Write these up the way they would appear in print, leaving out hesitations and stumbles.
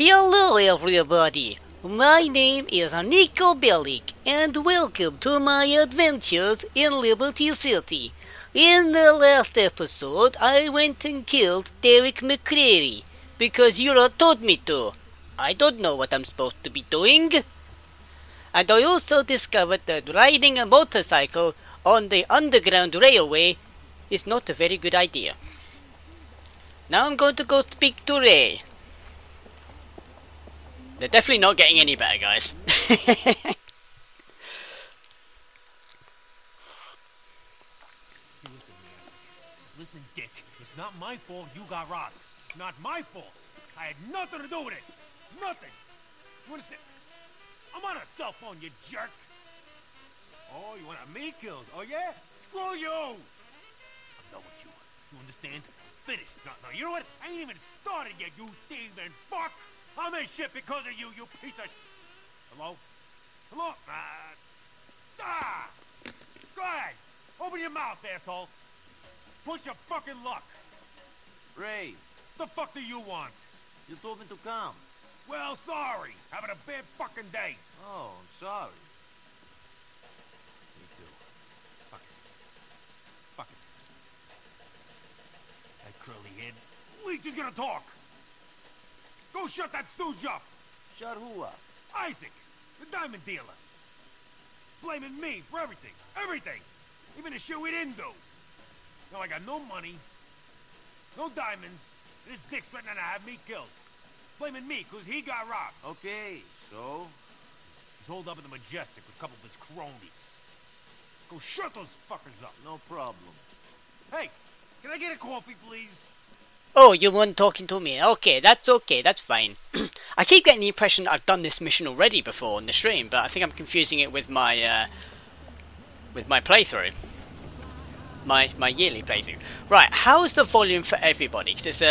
Hello everybody, my name is Niko Bellic and welcome to my adventures in Liberty City. In the last episode I went and killed Derek McCreary because you lot told me to. I don't know what I'm supposed to be doing. And I also discovered that riding a motorcycle on the Underground Railway is not a very good idea. Now I'm going to go speak to Ray. They're definitely not getting any better, guys. Listen, Dick. It's not my fault you got robbed. It's not my fault. I had nothing to do with it. Nothing. You understand? I'm on a cell phone, you jerk. Oh, you want me killed? Oh, yeah? Screw you! I'm done with you. You understand? Finished. No, you know what? I ain't even started yet, you thieving fuck! I'm in shit because of you, you piece of sh... Hello? Hello? Go ahead! Open your mouth, asshole! Push your fucking luck! Ray! The fuck do you want? You told me to come. Well, sorry! Having a bad fucking day! Oh, I'm sorry. Me too. Fuck it. Fuck it. That curly head... Leech is gonna talk! Go shut that stooge up! Shut who up? Isaac, the diamond dealer. Blaming me for everything. Everything! Even the shit we didn't do. Now I got no money, no diamonds, and this dick's threatening to have me killed. Blaming me, because he got robbed. Okay, so? He's holed up in the Majestic with a couple of his cronies. Go shut those fuckers up. No problem. Hey, can I get a coffee, please? Oh, you weren't talking to me. Okay, that's fine. I keep getting the impression I've done this mission already before on the stream, but I think I'm confusing it with my playthrough. My yearly playthrough. Right, how's the volume for everybody? Because it's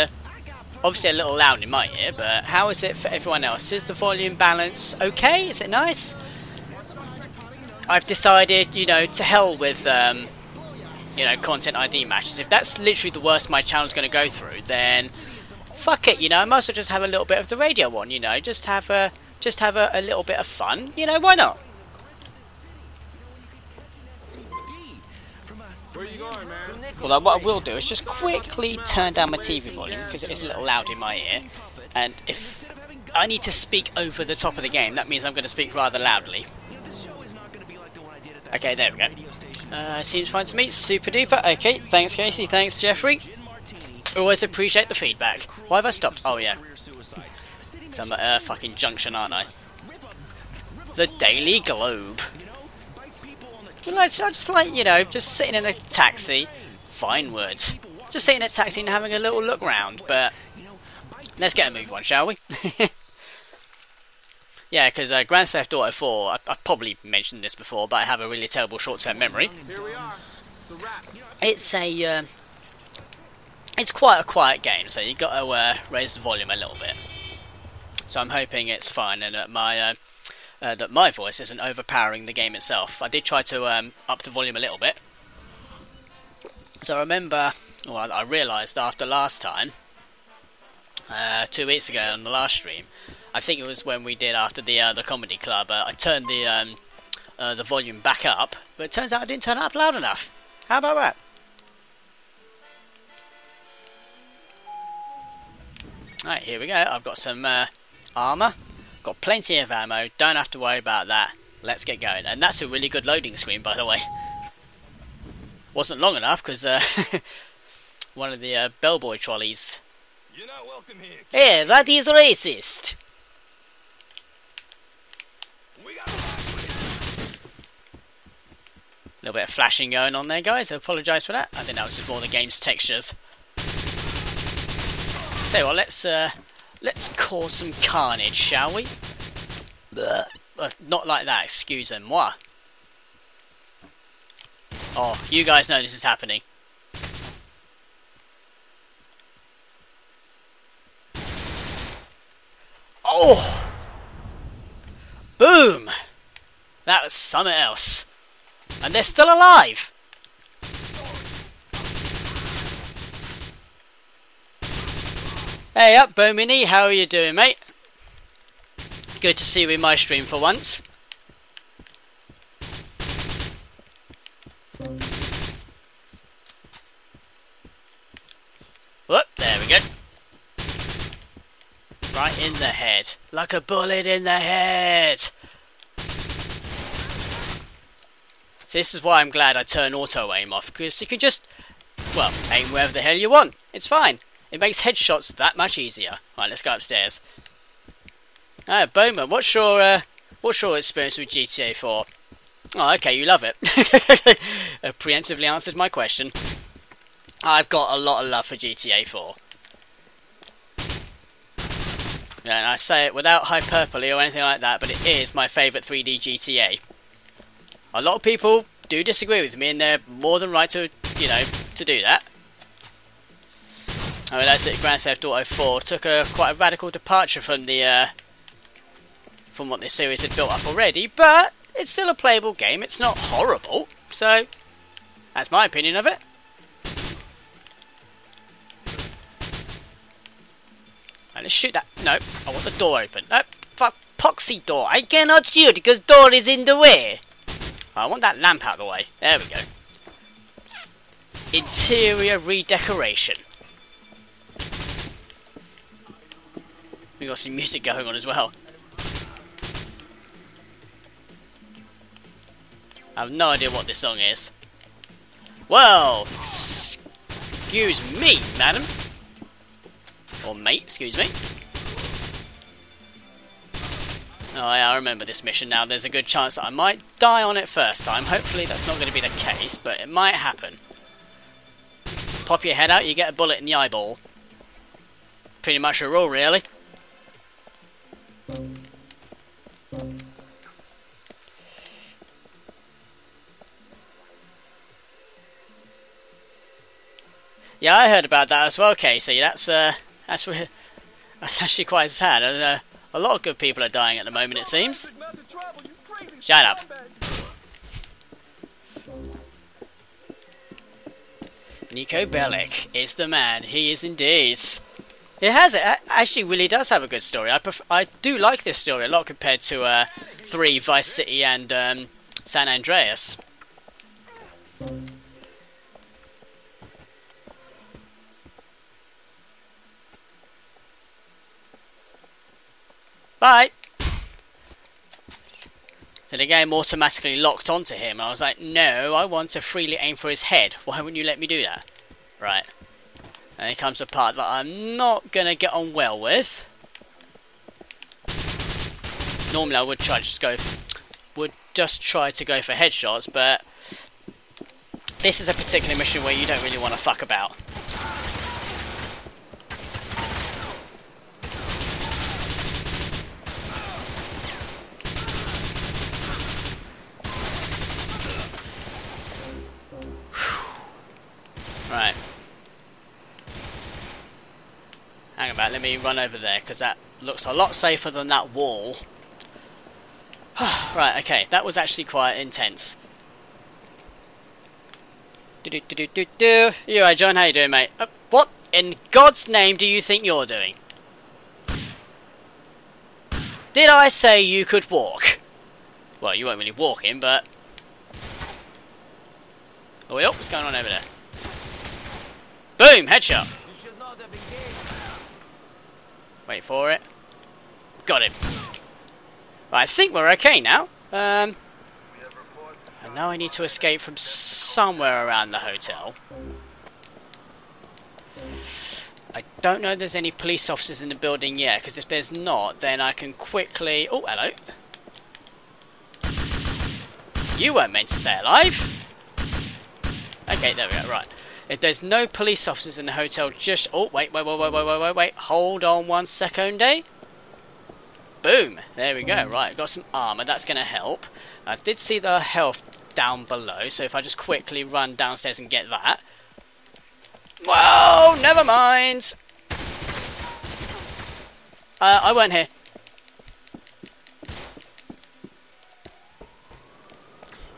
obviously a little loud in my ear, but how is it for everyone else? Is the volume balance okay? Is it nice? I've decided, you know, to hell with... you know, content ID matches. If that's literally the worst my channel's going to go through, then fuck it. You know, I might as well just have a little bit of the radio one. You know, just have a little bit of fun. You know, why not? Where are you going, man? Although what I will do is just quickly turn down my TV volume because it is a little loud in my ear, and if I need to speak over the top of the game, that means I'm going to speak rather loudly. Okay, there we go. Seems fine to me. Super duper. Okay, thanks Casey, thanks Jeffrey. Always appreciate the feedback. Why have I stopped? Oh yeah. Because I'm at a fucking junction, aren't I? The Daily Globe. Well, I just like, you know, just sitting in a taxi. Fine words. Just sitting in a taxi and having a little look round, but... Let's get a move on, shall we? Yeah, because Grand Theft Auto 4, I've probably mentioned this before, but I have a really terrible short-term memory. Here we are. It's quite a quiet game, so you've got to raise the volume a little bit. So I'm hoping it's fine and that my voice isn't overpowering the game itself. I did try to up the volume a little bit. So I remember, well, I realised after last time, 2 weeks ago on the last stream, I think it was when we did after the comedy club. I turned the volume back up, but it turns out I didn't turn it up loud enough. How about that? Alright, here we go. I've got some armour. Got plenty of ammo. Don't have to worry about that. Let's get going. And that's a really good loading screen, by the way. Wasn't long enough because one of the bellboy trolleys. You're not welcome here. Yeah, that is racist. A little bit of flashing going on there, guys. I apologise for that. I think that was just more the game's textures. So, well, let's cause some carnage, shall we? Not like that. Excusez-moi. Oh, you guys know this is happening. Oh! Boom! That was something else. And they're still alive! Hey up, Bomini, how are you doing, mate? good to see you in my stream for once. Whoop, there we go. Right in the head. Like a bullet in the head! So this is why I'm glad I turn auto aim off, because you can just, well, aim wherever the hell you want. It's fine. It makes headshots that much easier. Right, let's go upstairs. Ah, Bowman, what's your experience with GTA 4? Oh, okay, you love it. Preemptively answered my question. I've got a lot of love for GTA 4. And I say it without hyperbole or anything like that, but it is my favourite 3D GTA. A lot of people do disagree with me, and they're more than right to, you know, to do that. I realised that Grand Theft Auto IV took quite a radical departure from the from what this series had built up already, but it's still a playable game. It's not horrible, so that's my opinion of it. Right, let's shoot that. No, I want the door open. No, fuck, poxy door. I cannot shoot because door is in the way. I want that lamp out of the way. There we go. Interior redecoration. We got some music going on as well. I have no idea what this song is. Well, excuse me, madam. Or mate, excuse me. Oh yeah, I remember this mission now. There's a good chance that I might die on it first time. Hopefully that's not going to be the case, but it might happen. Pop your head out, you get a bullet in the eyeball. Pretty much a rule, really. Yeah, I heard about that as well, Casey. That's actually quite sad. A lot of good people are dying at the moment, it seems. Shut up. Niko Bellic is the man. He is indeed. It has it. Actually, really does have a good story. I do like this story a lot compared to 3, Vice City, and San Andreas. Bye! So the game automatically locked onto him. I was like, no, I want to freely aim for his head. Why wouldn't you let me do that? Right. And here comes the part that I'm not going to get on well with. Normally I would try to just go for headshots, but this is a particular mission where you don't really want to fuck about. Right. Hang about, let me run over there, because that looks a lot safer than that wall. Right, okay, that was actually quite intense. Do-do-do-do-do-do. You alright, John? How you doing, mate? What in God's name do you think you're doing? Did I say you could walk? Well, you weren't really walking, but... Oh, what's going on over there? Boom! Headshot! Wait for it. Got him. Right, I think we're okay now. And now I need to escape from somewhere around the hotel. I don't know if there's any police officers in the building yet, because if there's not, then I can quickly... Oh, hello. You weren't meant to stay alive. Okay, there we go. Right. If there's no police officers in the hotel, just... Oh, wait. Hold on one second, eh? Boom. There we go. Right, got some armor. That's going to help. I did see the health down below, so if I just quickly run downstairs and get that... Whoa! Never mind! I weren't here.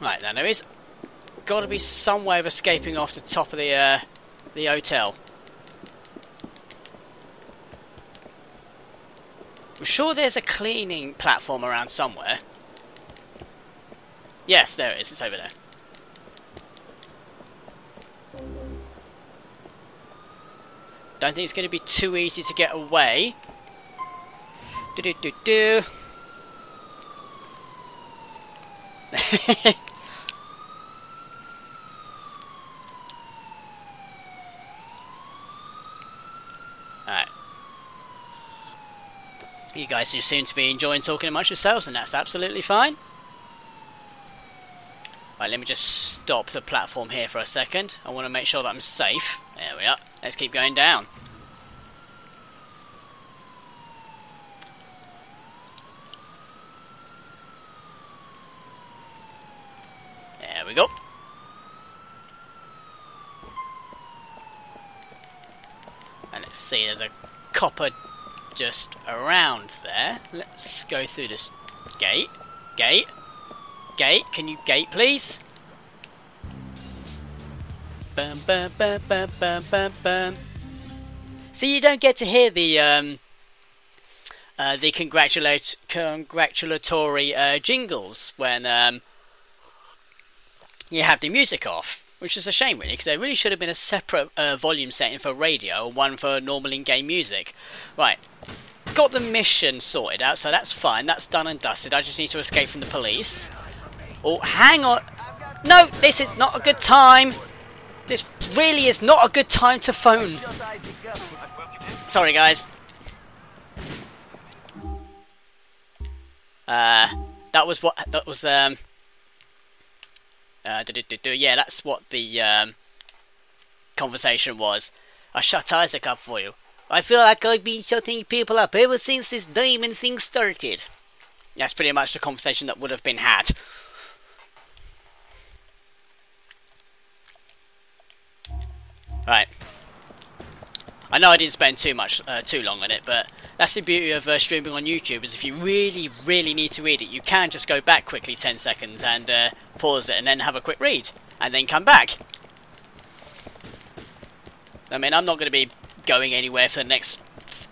Right, now there is... Got to be some way of escaping off the top of the hotel. I'm sure there's a cleaning platform around somewhere. Yes, there it is. It's over there. Don't think it's going to be too easy to get away. Do-do-do-do. Alright. You guys just seem to be enjoying talking amongst yourselves, and that's absolutely fine. Right, let me just stop the platform here for a second. I want to make sure that I'm safe. There we are. Let's keep going down. There we go. And let's see, there's a copper just around there. Let's go through this gate. Gate. Gate. Can you gate, please? Bum, bum, bum, bum, bum, bum, bum. See, you don't get to hear the congratulatory jingles when you have the music off, which is a shame really, because there really should have been a separate volume setting for radio, one for normal in-game music. Right, got the mission sorted out, so that's fine. That's done and dusted. I just need to escape from the police. Oh, hang on! No, this is not a good time. This really is not a good time to phone. Sorry, guys. That was what that was. Yeah, that's what the conversation was. I shut Isaac up for you. I feel like I've been shutting people up ever since this diamond thing started. That's pretty much the conversation that would have been had. Right. I know I didn't spend too long on it, but that's the beauty of streaming on YouTube, is if you really, really need to read it, you can just go back quickly 10 seconds and pause it and then have a quick read, and then come back. I mean, I'm not going to be going anywhere for the next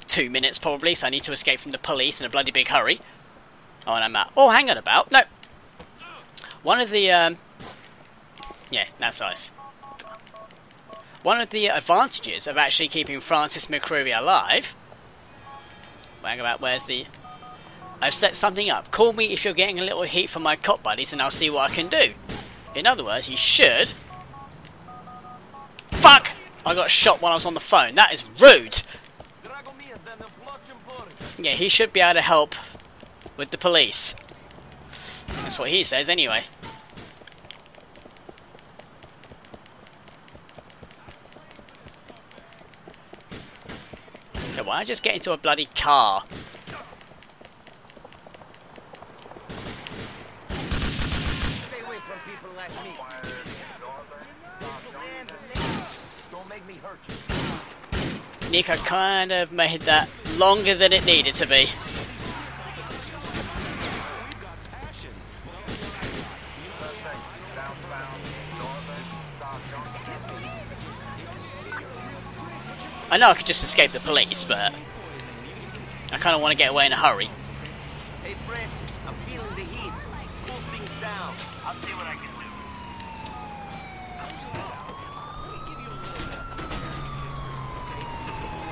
2 minutes probably, so I need to escape from the police in a bloody big hurry. Oh, and I'm out. Oh, hang on about. No. One of the... Yeah, that's nice. One of the advantages of actually keeping Francis McCreary alive... Hang about, where's the... I've set something up. Call me if you're getting a little heat from my cop buddies and I'll see what I can do. In other words, you should... Fuck! I got shot while I was on the phone. That is rude! Yeah, he should be able to help with the police. That's what he says anyway. Why don't I just get into a bloody car? Stay away from people like me. Don't make me hurt you. Nico kind of made that longer than it needed to be. I know I could just escape the police, but I kind of want to get away in a hurry. Hey Francis, I'm feeling the heat. Cool things down. I'll see what I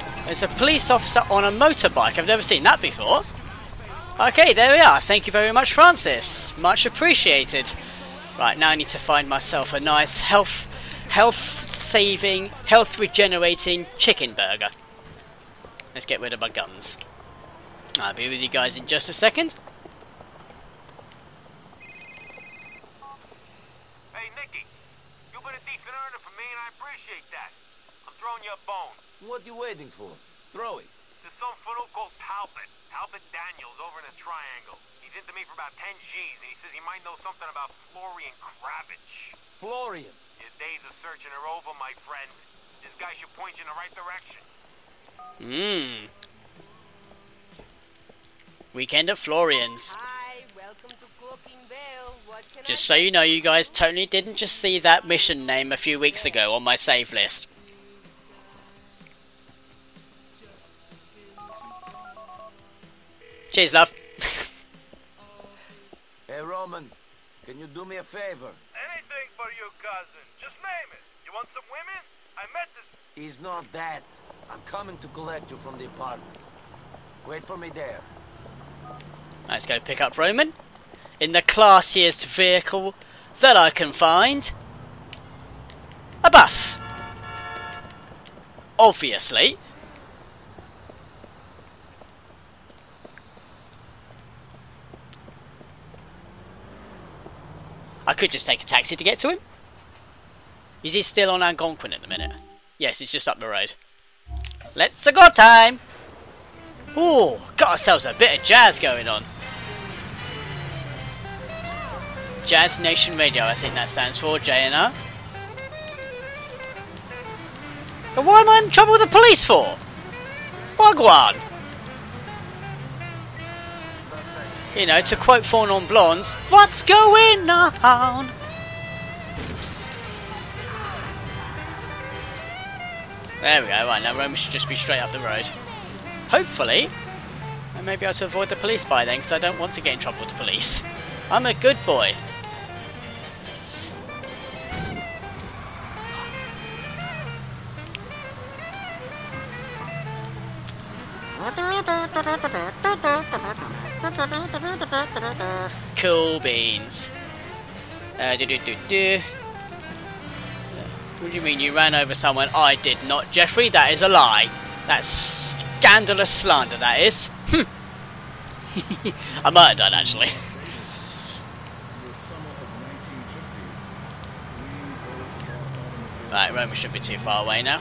can do. There's a police officer on a motorbike. I've never seen that before. Okay, there we are. Thank you very much, Francis. Much appreciated. Right, now I need to find myself a nice health-saving, health-regenerating chicken burger. Let's get rid of my guns. I'll be with you guys in just a second. Hey, Nicky. You've been a decent earner for me, and I appreciate that. I'm throwing you a bone. What are you waiting for? Throw it. There's some fool called Talbot Daniels over in the triangle. He's into me for about 10 G's, and he says he might know something about Florian Cravic. Florian? Days of searching her over, my friend. This guy should point you in the right direction. Weekend at Florian's. Hi, welcome to Cooking Bell. What can just so you know, you guys totally didn't just see that mission name a few weeks ago on my save list. Cheers, love. Hey, Roman, can you do me a favor? Anything for you, cousin. Just name it. You want some women? I met this... He's not that. I'm coming to collect you from the apartment. Wait for me there. Let's go pick up Roman. In the classiest vehicle that I can find. A bus. Obviously. I could just take a taxi to get to him. Is he still on Algonquin at the minute? Yes, he's just up the road. Let's-a go time! Ooh, got ourselves a bit of jazz going on. Jazz Nation Radio, I think that stands for, JNR. But why am I in trouble with the police for? Wagwan! You know, to quote Four Non Blondes, what's going on? There we go, right, now Roman should just be straight up the road. Hopefully, I may be able to avoid the police by then, because I don't want to get in trouble with the police. I'm a good boy. Cool beans. What do you mean you ran over someone? I did not, Jeffrey. That is a lie. That's scandalous slander, that is. I might have done, actually. Right, Roma should be too far away now.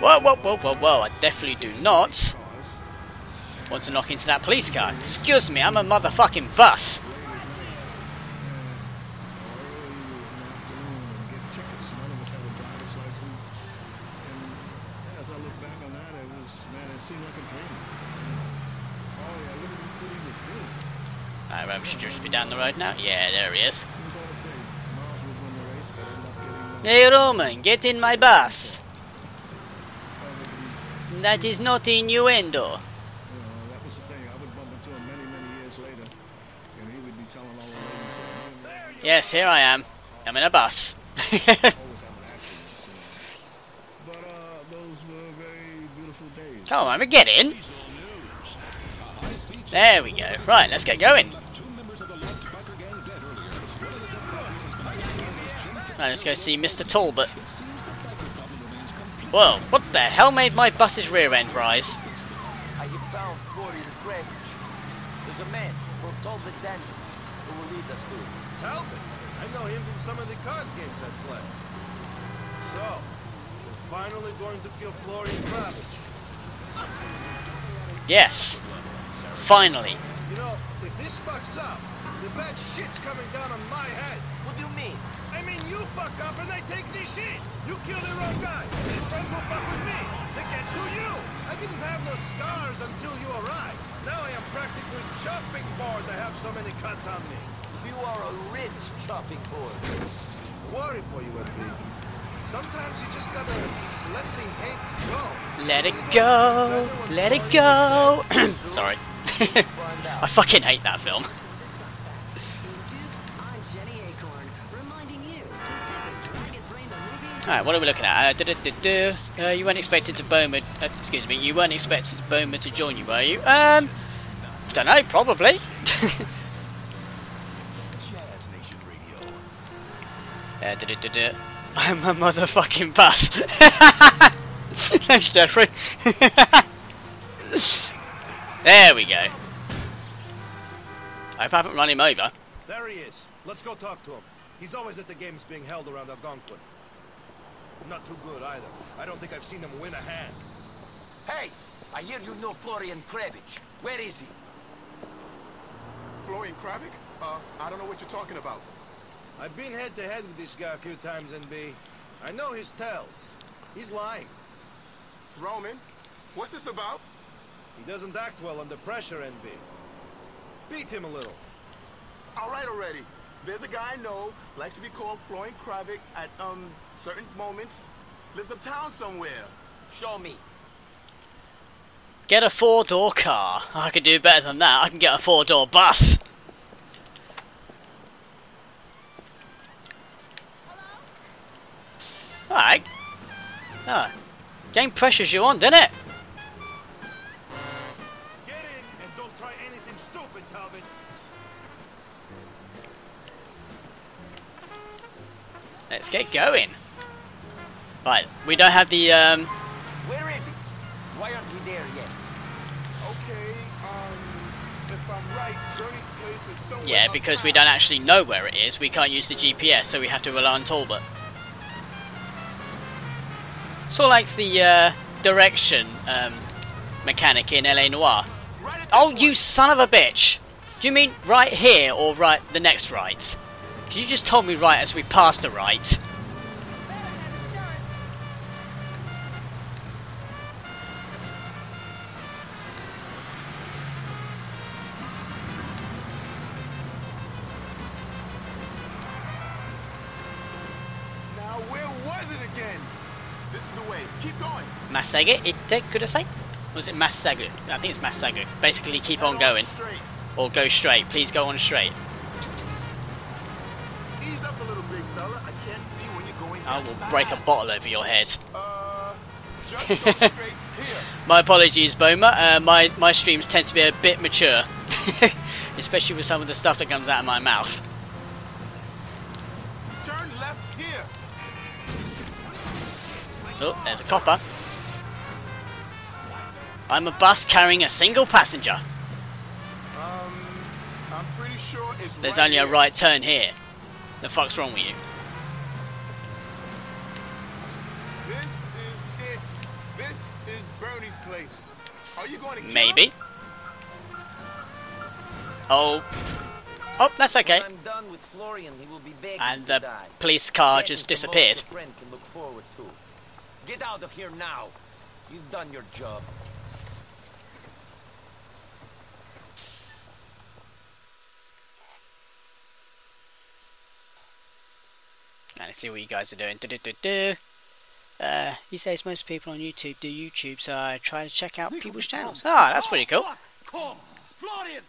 Whoa, whoa, whoa, whoa, whoa. I definitely do not want to knock into that police car. Excuse me, I'm a motherfucking bus. Alright, Roman should just be down the road now. Yeah, there he is. Hey, Roman, get in my bus. That is not innuendo. Yes, here I am. I'm in a bus. Come on, we get in. There we go. Right, let's get going. Right, let's go see Mr. Talbot. Whoa, what the hell made my bus's rear end rise? I have found Florian Cravic. There's a man called Talbot Daniels who will lead us to him. Talbot? I know him from some of the card games I play. So, we're finally going to kill Florian Cravic. Yes. Finally. You know, if this fucks up, the bad shit's coming down on my head. What do you mean? I mean, you fuck up and they take this shit. You kill the wrong guy. His friends will fuck with me. They get to you. I didn't have no scars until you arrived. Now I am practically chopping board to have so many cuts on me. You are a rich chopping board. Worry for you, MP. Sometimes you just gotta let the hate go. Let it go. Let it go. Sorry. I fucking hate that film. Alright, what are we looking at? You weren't expected to Boma... excuse me, you weren't expected Boma to join you, were you? Don't know, probably. I'm a motherfucking bus. Thanks, Jeffrey. There we go. I hope I haven't run him over. There he is. Let's go talk to him. He's always at the games being held around Algonquin. Not too good either. I don't think I've seen him win a hand. Hey, I hear you know Florian Cravic. Where is he? Florian Cravic? I don't know what you're talking about. I've been head to head with this guy a few times, NB. I know his tells. He's lying. Roman, what's this about? He doesn't act well under pressure, NB. Beat him a little. All right already. There's a guy I know, likes to be called Florian Cravic at, certain moments. Lives uptown somewhere. Show me. Get a four-door car. I can do better than that. I can get a four-door bus. Alright. Oh. Game pressures you on, didn't it? Get in and don't try anything stupid, Talbot. Let's get going. Right, we don't have the Where is he? Why aren't we there yet? Okay, if I'm right, Bernie's place is somewhere. Yeah, because we don't actually know where it is. We can't use the GPS, so we have to rely on Talbot. Sort of like the direction mechanic in L.A. Noire. Right you son of a bitch! Do you mean right here or right the next right? Because you just told me right as we passed the right. Masage, itte kudasai? Was it Masage? I think it's Masage. Basically, keep on going. Or go straight. Please go on straight. Ease up a little, big fella. I can't see when you're going. I will break a bottle over your head. Just go straight here. My apologies, Boma. My streams tend to be a bit mature. Especially with some of the stuff that comes out of my mouth. Turn left here. Oh, there's a copper. I'm a bus carrying a single passenger. I'm pretty sure it's there's only a right turn here. The fuck's wrong with you? This is it. This is Bernie's place. Are you going to maybe? Oh. Oh, that's okay. I'm done with Florian. He will be begging and the to die. Police car begging just disappeared. Friend can look forward to. Get out of here now. You've done your job. And I see what you guys are doing. He says most people on YouTube do YouTube, so I try to check out people's channels. Ah, that's pretty cool. Florian!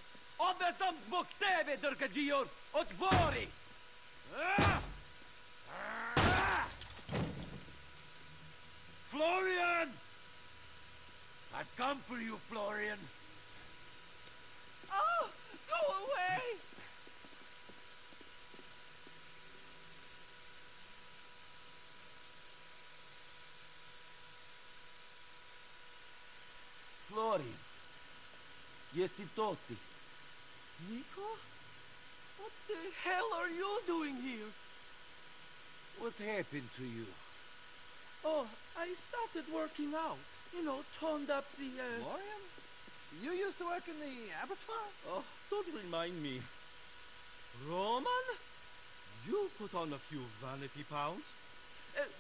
I've come for you, Florian. Oh, go away! Florian, Yesi Totti. Niko? What the hell are you doing here? What happened to you? Oh, I started working out. You know, toned up the... Florian? You used to work in the abattoir? Oh, don't remind me. Roman? You put on a few vanity pounds.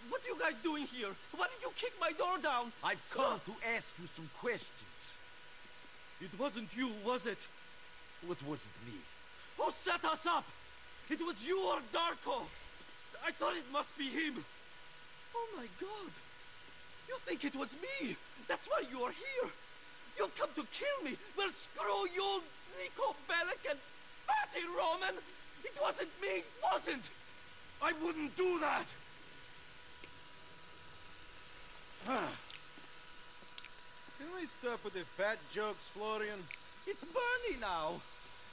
What are you guys doing here? Why did you kick my door down? I've come to ask you some questions. It wasn't you, was it? What wasn't me? Who set us up? It was you or Darko. I thought it must be him. Oh my god. You think it was me? That's why you are here. You've come to kill me. Well, screw you, Niko Bellic and Fatty Roman. It wasn't me, wasn't. I wouldn't do that. Can we stop with the fat jokes, Florian? It's Bernie now.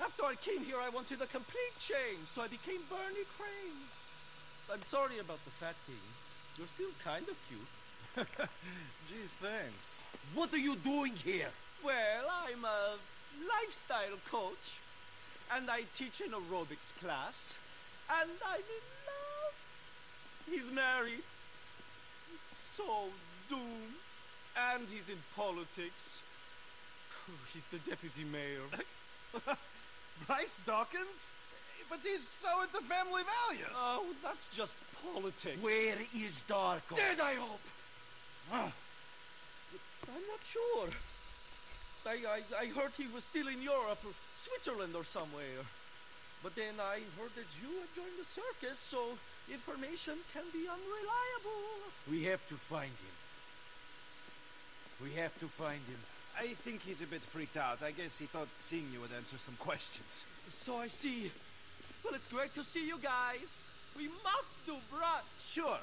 After I came here, I wanted a complete change, so I became Bernie Crane. I'm sorry about the fat thing. You're still kind of cute. Gee, thanks. What are you doing here? Well, I'm a lifestyle coach, and I teach an aerobics class, and I'm in love. He's married. It's so doomed, and he's in politics. He's the deputy mayor. Bryce Dawkins? But he's so into family values. Oh, that's just politics. Where is Darko? Dead, I hope. I'm not sure. I heard he was still in Europe or Switzerland or somewhere. But then I heard that you had joined the circus, so information can be unreliable. We have to find him. I think he's a bit freaked out. I guess he thought seeing you would answer some questions. So I see. Well, it's great to see you guys. We must do brunch. Sure.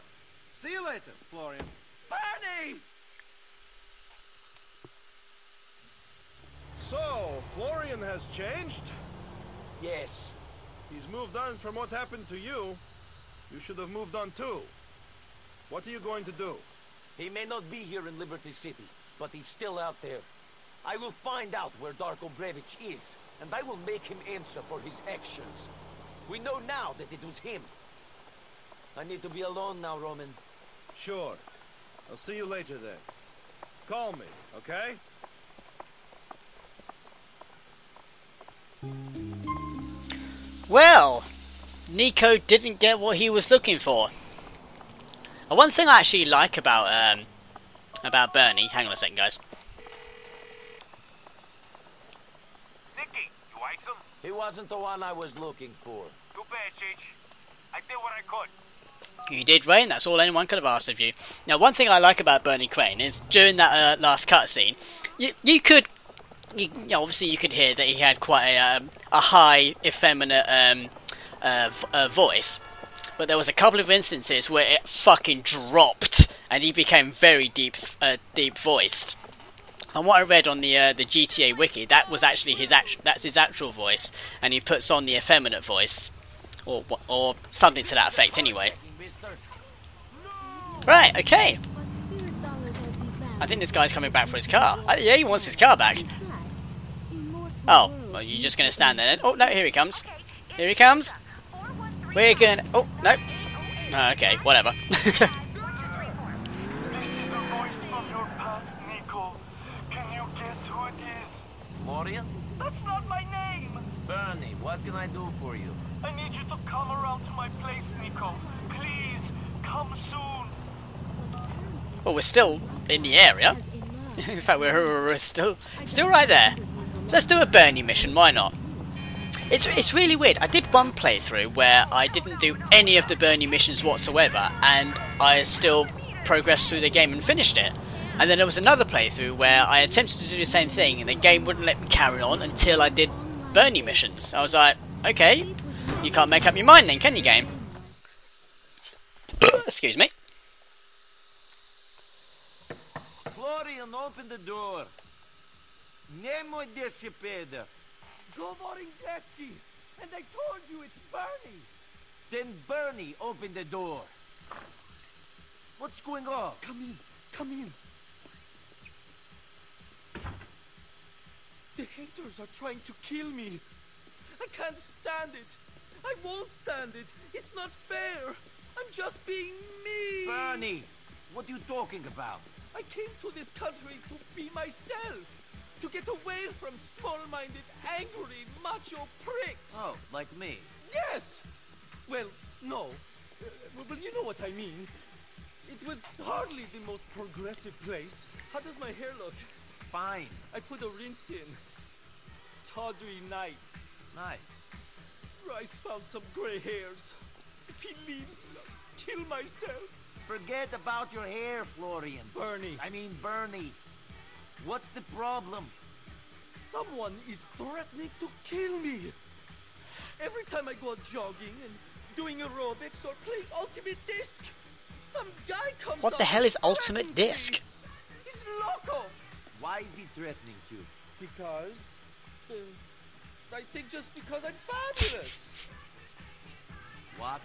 See you later, Florian. Bernie! So, Florian has changed? Yes. He's moved on from what happened to you. You should have moved on too. What are you going to do? He may not be here in Liberty City, but he's still out there. I will find out where Darko Brevic is, and I will make him answer for his actions. We know now that it was him. I need to be alone now, Roman. Sure. I'll see you later then. Call me, okay? Well, Niko didn't get what he was looking for. And one thing I actually like about Bernie, hang on a second, guys. Nicky, you like him? He wasn't the one I was looking for. Too bad, Gigi. I did what I could. You did, Ray, and that's all anyone could have asked of you. Now, one thing I like about Bernie Crane is during that last cutscene, you know, obviously you could hear that he had quite a high, effeminate voice, but there was a couple of instances where it fucking dropped, and he became very deep voiced. And what I read on the GTA wiki, that was actually his actual voice, and he puts on the effeminate voice, or something to that effect, anyway. Right, okay. I think this guy's coming back for his car. Yeah, he wants his car back. Oh, well, you're just going to stand there then. Oh, no, here he comes. Here he comes. We're going to... Oh, no. Oh, okay, whatever. Florian? That's not my name. Bernie, what can I do for you? I need you to come around to my place, Niko. Please, come soon. Well, we're still in the area. In fact, we're still right there. Let's do a Bernie mission, why not? It's really weird. I did one playthrough where I didn't do any of the Bernie missions whatsoever, and I still progressed through the game and finished it. And then there was another playthrough where I attempted to do the same thing, and the game wouldn't let me carry on until I did Bernie missions. I was like, okay, you can't make up your mind then, can you, game? Excuse me. Florian, open the door. Nemo desipedo. Govorindeski, and I told you it's Bernie. Then Bernie opened the door. What's going on? Come in, come in. The haters are trying to kill me. I can't stand it. I won't stand it. It's not fair. I'm just being me. Bernie, what are you talking about? I came to this country to be myself. To get away from small-minded, angry, macho pricks. Oh, like me? Yes! Well, no. Well, you know what I mean. It was hardly the most progressive place. How does my hair look? Fine. I put a rinse in. Tawdry night. Nice. Rice found some gray hairs. If he leaves me, I'll kill myself. Forget about your hair, Florian. Bernie. I mean Bernie. What's the problem? Someone is threatening to kill me. Every time I go jogging and doing aerobics or playing Ultimate Disc, some guy comes. What the hell is Ultimate Disc? He's loco. Why is he threatening you? Because I think just because I'm fabulous. What?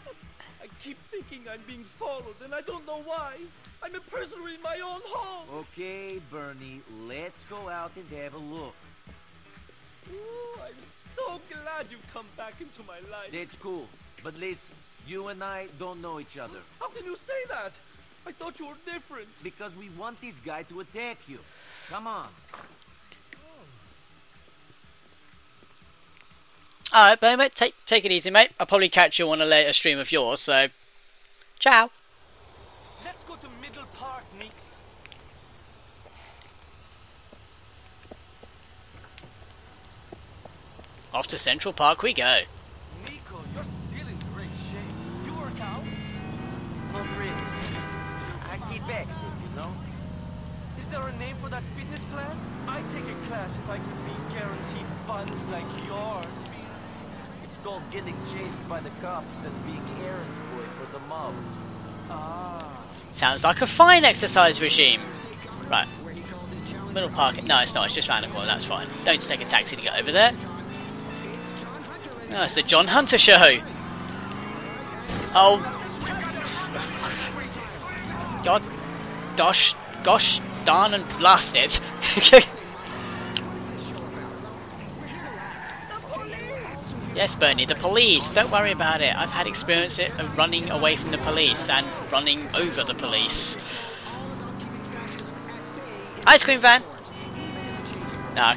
I keep thinking I'm being followed, and I don't know why. I'm a prisoner in my own home. Okay, Bernie, let's go out and have a look. Ooh, I'm so glad you've come back into my life. That's cool. But listen, you and I don't know each other. How can you say that? I thought you were different. Because we want this guy to attack you. Come on. Alright, Bernie, mate, take it easy, mate. I'll probably catch you on a later stream of yours, so... Ciao. Let's go to Middle Park, Nix. Off to Central Park we go. Niko, you're still in great shape. You work out? Not really. I keep active, you know. Is there a name for that fitness plan? I'd take a class if I could be guaranteed buns like yours. It's called getting chased by the cops and being errand boy for the mob. Ah. Sounds like a fine exercise regime. Right. Middle Park. No, it's not. It's just round the corner. That's fine. Don't just take a taxi to get over there. No, it's the John Hunter show. Oh. God. Gosh darn and blast it. Yes, Bernie, the police. Don't worry about it. I've had experience of running away from the police and running over the police. Ice cream van. No, I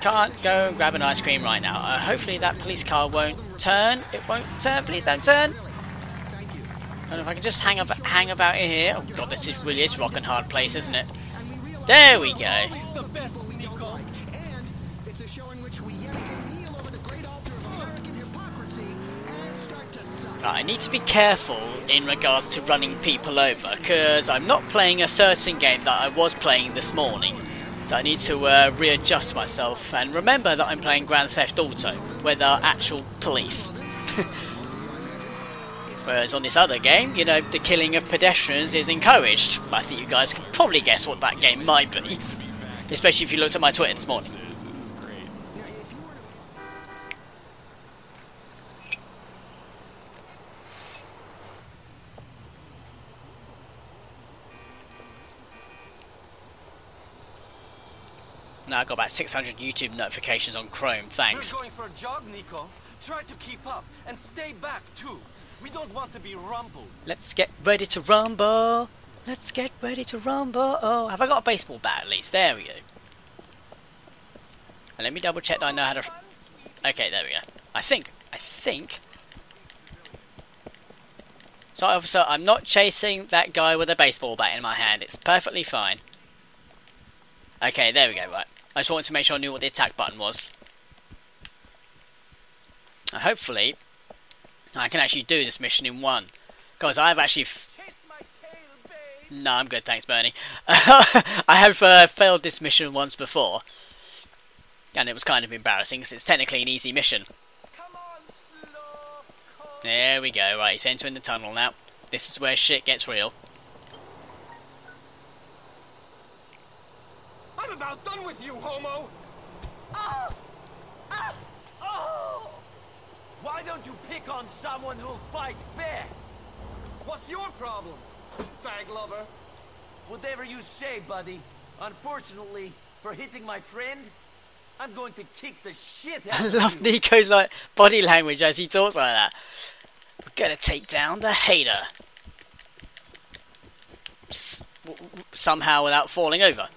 can't go and grab an ice cream right now. Hopefully that police car won't turn. It won't turn. Please don't turn. And if I can just hang about in here. Oh God, this is really is rock and hard place, isn't it? There we go. Right, I need to be careful in regards to running people over, because I'm not playing a certain game that I was playing this morning. So I need to readjust myself and remember that I'm playing Grand Theft Auto, where there are actual police. Whereas on this other game, you know, the killing of pedestrians is encouraged. I think you guys can probably guess what that game might be, especially if you looked at my Twitter this morning. Now I've got about 600 YouTube notifications on Chrome, thanks. We're going for a jog, Niko. Try to keep up and stay back too. We don't want to be rumbled. Let's get ready to rumble. Let's get ready to rumble. Oh, have I got a baseball bat at least? There we go. And let me double check that I know how to... Okay, there we go. I think... So, officer, I'm not chasing that guy with a baseball bat in my hand. It's perfectly fine. Okay, there we go, right. I just wanted to make sure I knew what the attack button was. Now, hopefully... I can actually do this mission in one, because I've actually... No, I'm good, thanks, Bernie. I have failed this mission once before, and it was kind of embarrassing, because it's technically an easy mission. There we go, right, he's entering the tunnel now. This is where shit gets real. I'm about done with you, homo! Ah! Ah! Oh! Why don't you pick on someone who'll fight back? What's your problem, fag lover? Whatever you say, buddy. Unfortunately, for hitting my friend, I'm going to kick the shit out of you. I love Nico's like body language as he talks like that. We're gonna take down the hater. Somehow without falling over.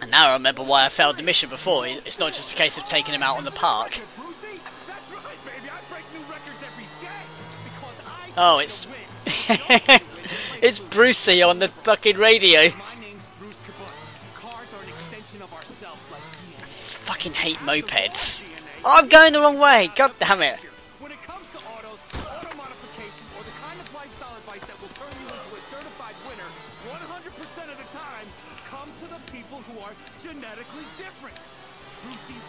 And now I remember why I failed the mission before. It's not just a case of taking him out on the park. Oh, it's... it's Brucey on the fucking radio. I fucking hate mopeds. Oh, I'm going the wrong way. God damn it.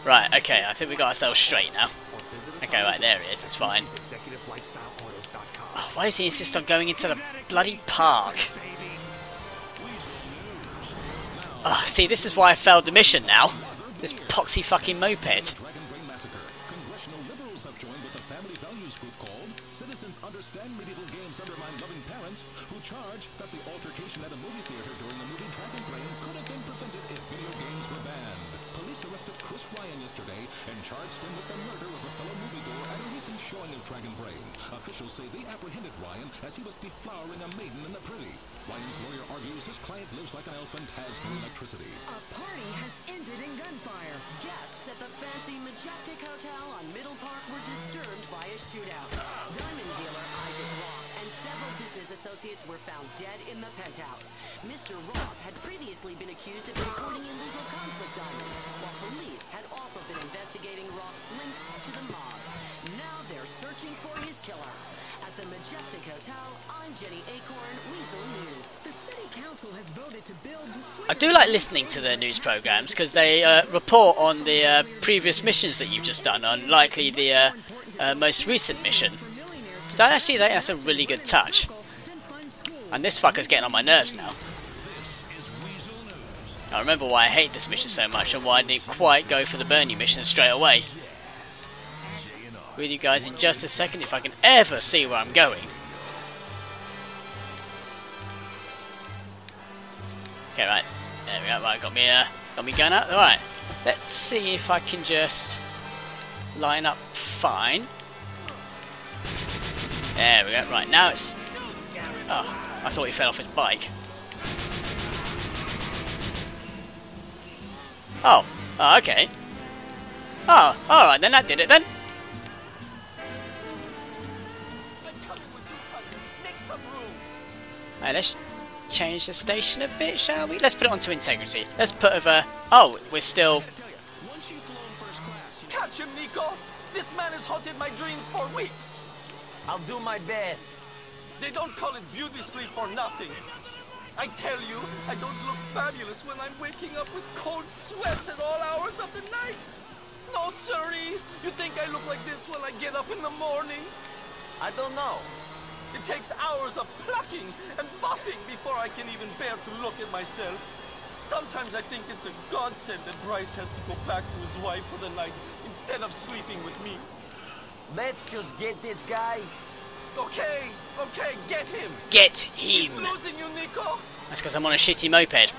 Right, okay, I think we got ourselves straight now. Okay, right, there it is, it's fine. Oh, why does he insist on going into the bloody park? Oh, see, this is why I failed the mission now. This poxy fucking moped. Say they apprehended Ryan as he was deflowering a maiden in the privy. Ryan's lawyer argues his client lives like an elf and has no electricity. A party has ended in gunfire. Guests at the fancy Majestic Hotel on Middle Park were disturbed by a shootout. Diamond dealer Isaac Rob and several business associates were found dead in the penthouse. Mr. Rob had previously been accused of importing illegal conflict diamonds, while police had also been investigating Roth's links to the mob. Now they're searching for his killer. At the Majestic Hotel, I'm Jenny Acorn, Weasel News. The City Council has voted to build the... I do like listening to their news programmes because they report on the previous missions that you've just done, on likely the most recent mission. So actually, that's a really good touch. And this fucker's getting on my nerves now. I remember why I hate this mission so much and why I didn't quite go for the Bernie mission straight away. With you guys in just a second if I can ever see where I'm going. Okay, right. There we go. Right, got me gun up. Alright. Let's see if I can just line up fine. There we go. Right, now it's... Oh, I thought he fell off his bike. Oh. Oh, okay. Oh, alright then, that did it then. Right, let's change the station a bit, shall we? Let's put it onto integrity. Let's put over... Oh, we're still... Once you've flown first class, catch him, Niko! This man has haunted my dreams for weeks! I'll do my best. They don't call it beauty sleep for nothing. I tell you, I don't look fabulous when I'm waking up with cold sweats at all hours of the night. No, sirree. You think I look like this when I get up in the morning? I don't know. It takes hours of plucking and buffing before I can even bear to look at myself. Sometimes I think it's a godsend that Bryce has to go back to his wife for the night instead of sleeping with me. Let's just get this guy. Okay, okay, get him. Get him. He's losing you, Niko. That's because I'm on a shitty moped.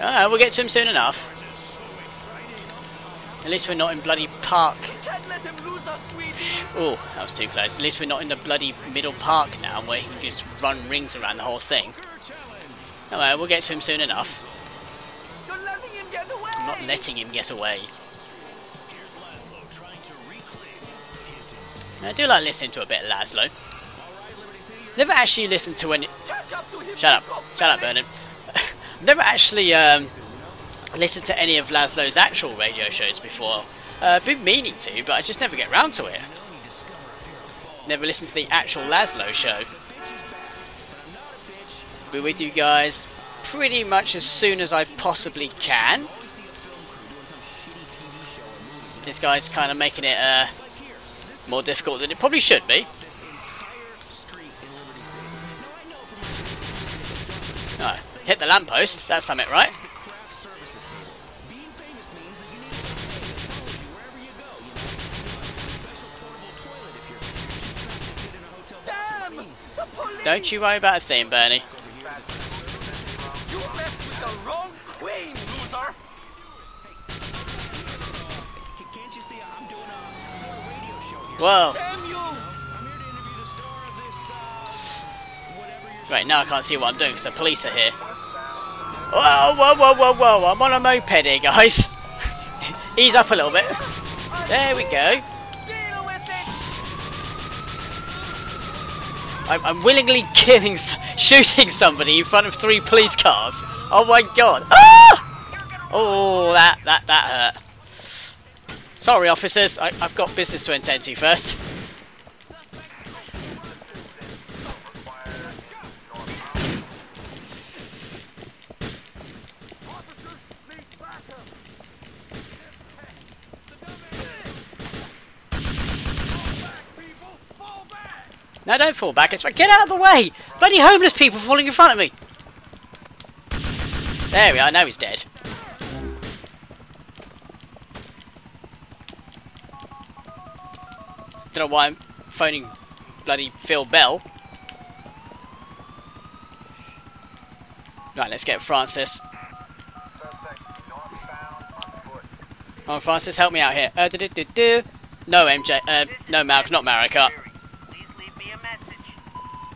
Alright, we'll get to him soon enough. At least we're not in bloody Park. Oh, that was too close. At least we're not in the bloody Middle Park now, where he can just run rings around the whole thing. Alright, we'll get to him soon enough. You're letting him get away. I'm not letting him get away. I do like listening to a bit of Laszlo. Never actually listened to any... Shut up, Vernon. Never actually listened to any of Laszlo's actual radio shows before. Been meaning to, but I just never get round to it. Never listened to the actual Laszlo show. Be with you guys pretty much as soon as I possibly can. This guy's kind of making it... more difficult than it probably should be. Oh, hit the lamppost. That's something, right? Damn, don't you worry about a thing, Bernie. You messed with the wrong queen, loser. Whoa. Right, now I can't see what I'm doing because the police are here. Whoa, whoa, whoa, whoa, whoa. I'm on a moped here, guys. Ease up a little bit. There we go. I'm willingly shooting somebody in front of 3 police cars. Oh my god. Ah! Oh, that hurt. Sorry, officers, I've got business to attend to first. No, don't fall back. It's right. Get out of the way! Bloody homeless people falling in front of me. There we are. Now he's dead. Don't know why I'm phoning bloody Phil Bell. Right, let's get Francis. Come on, Francis, help me out here. No, MJ. No, Malcolm, not Maricot.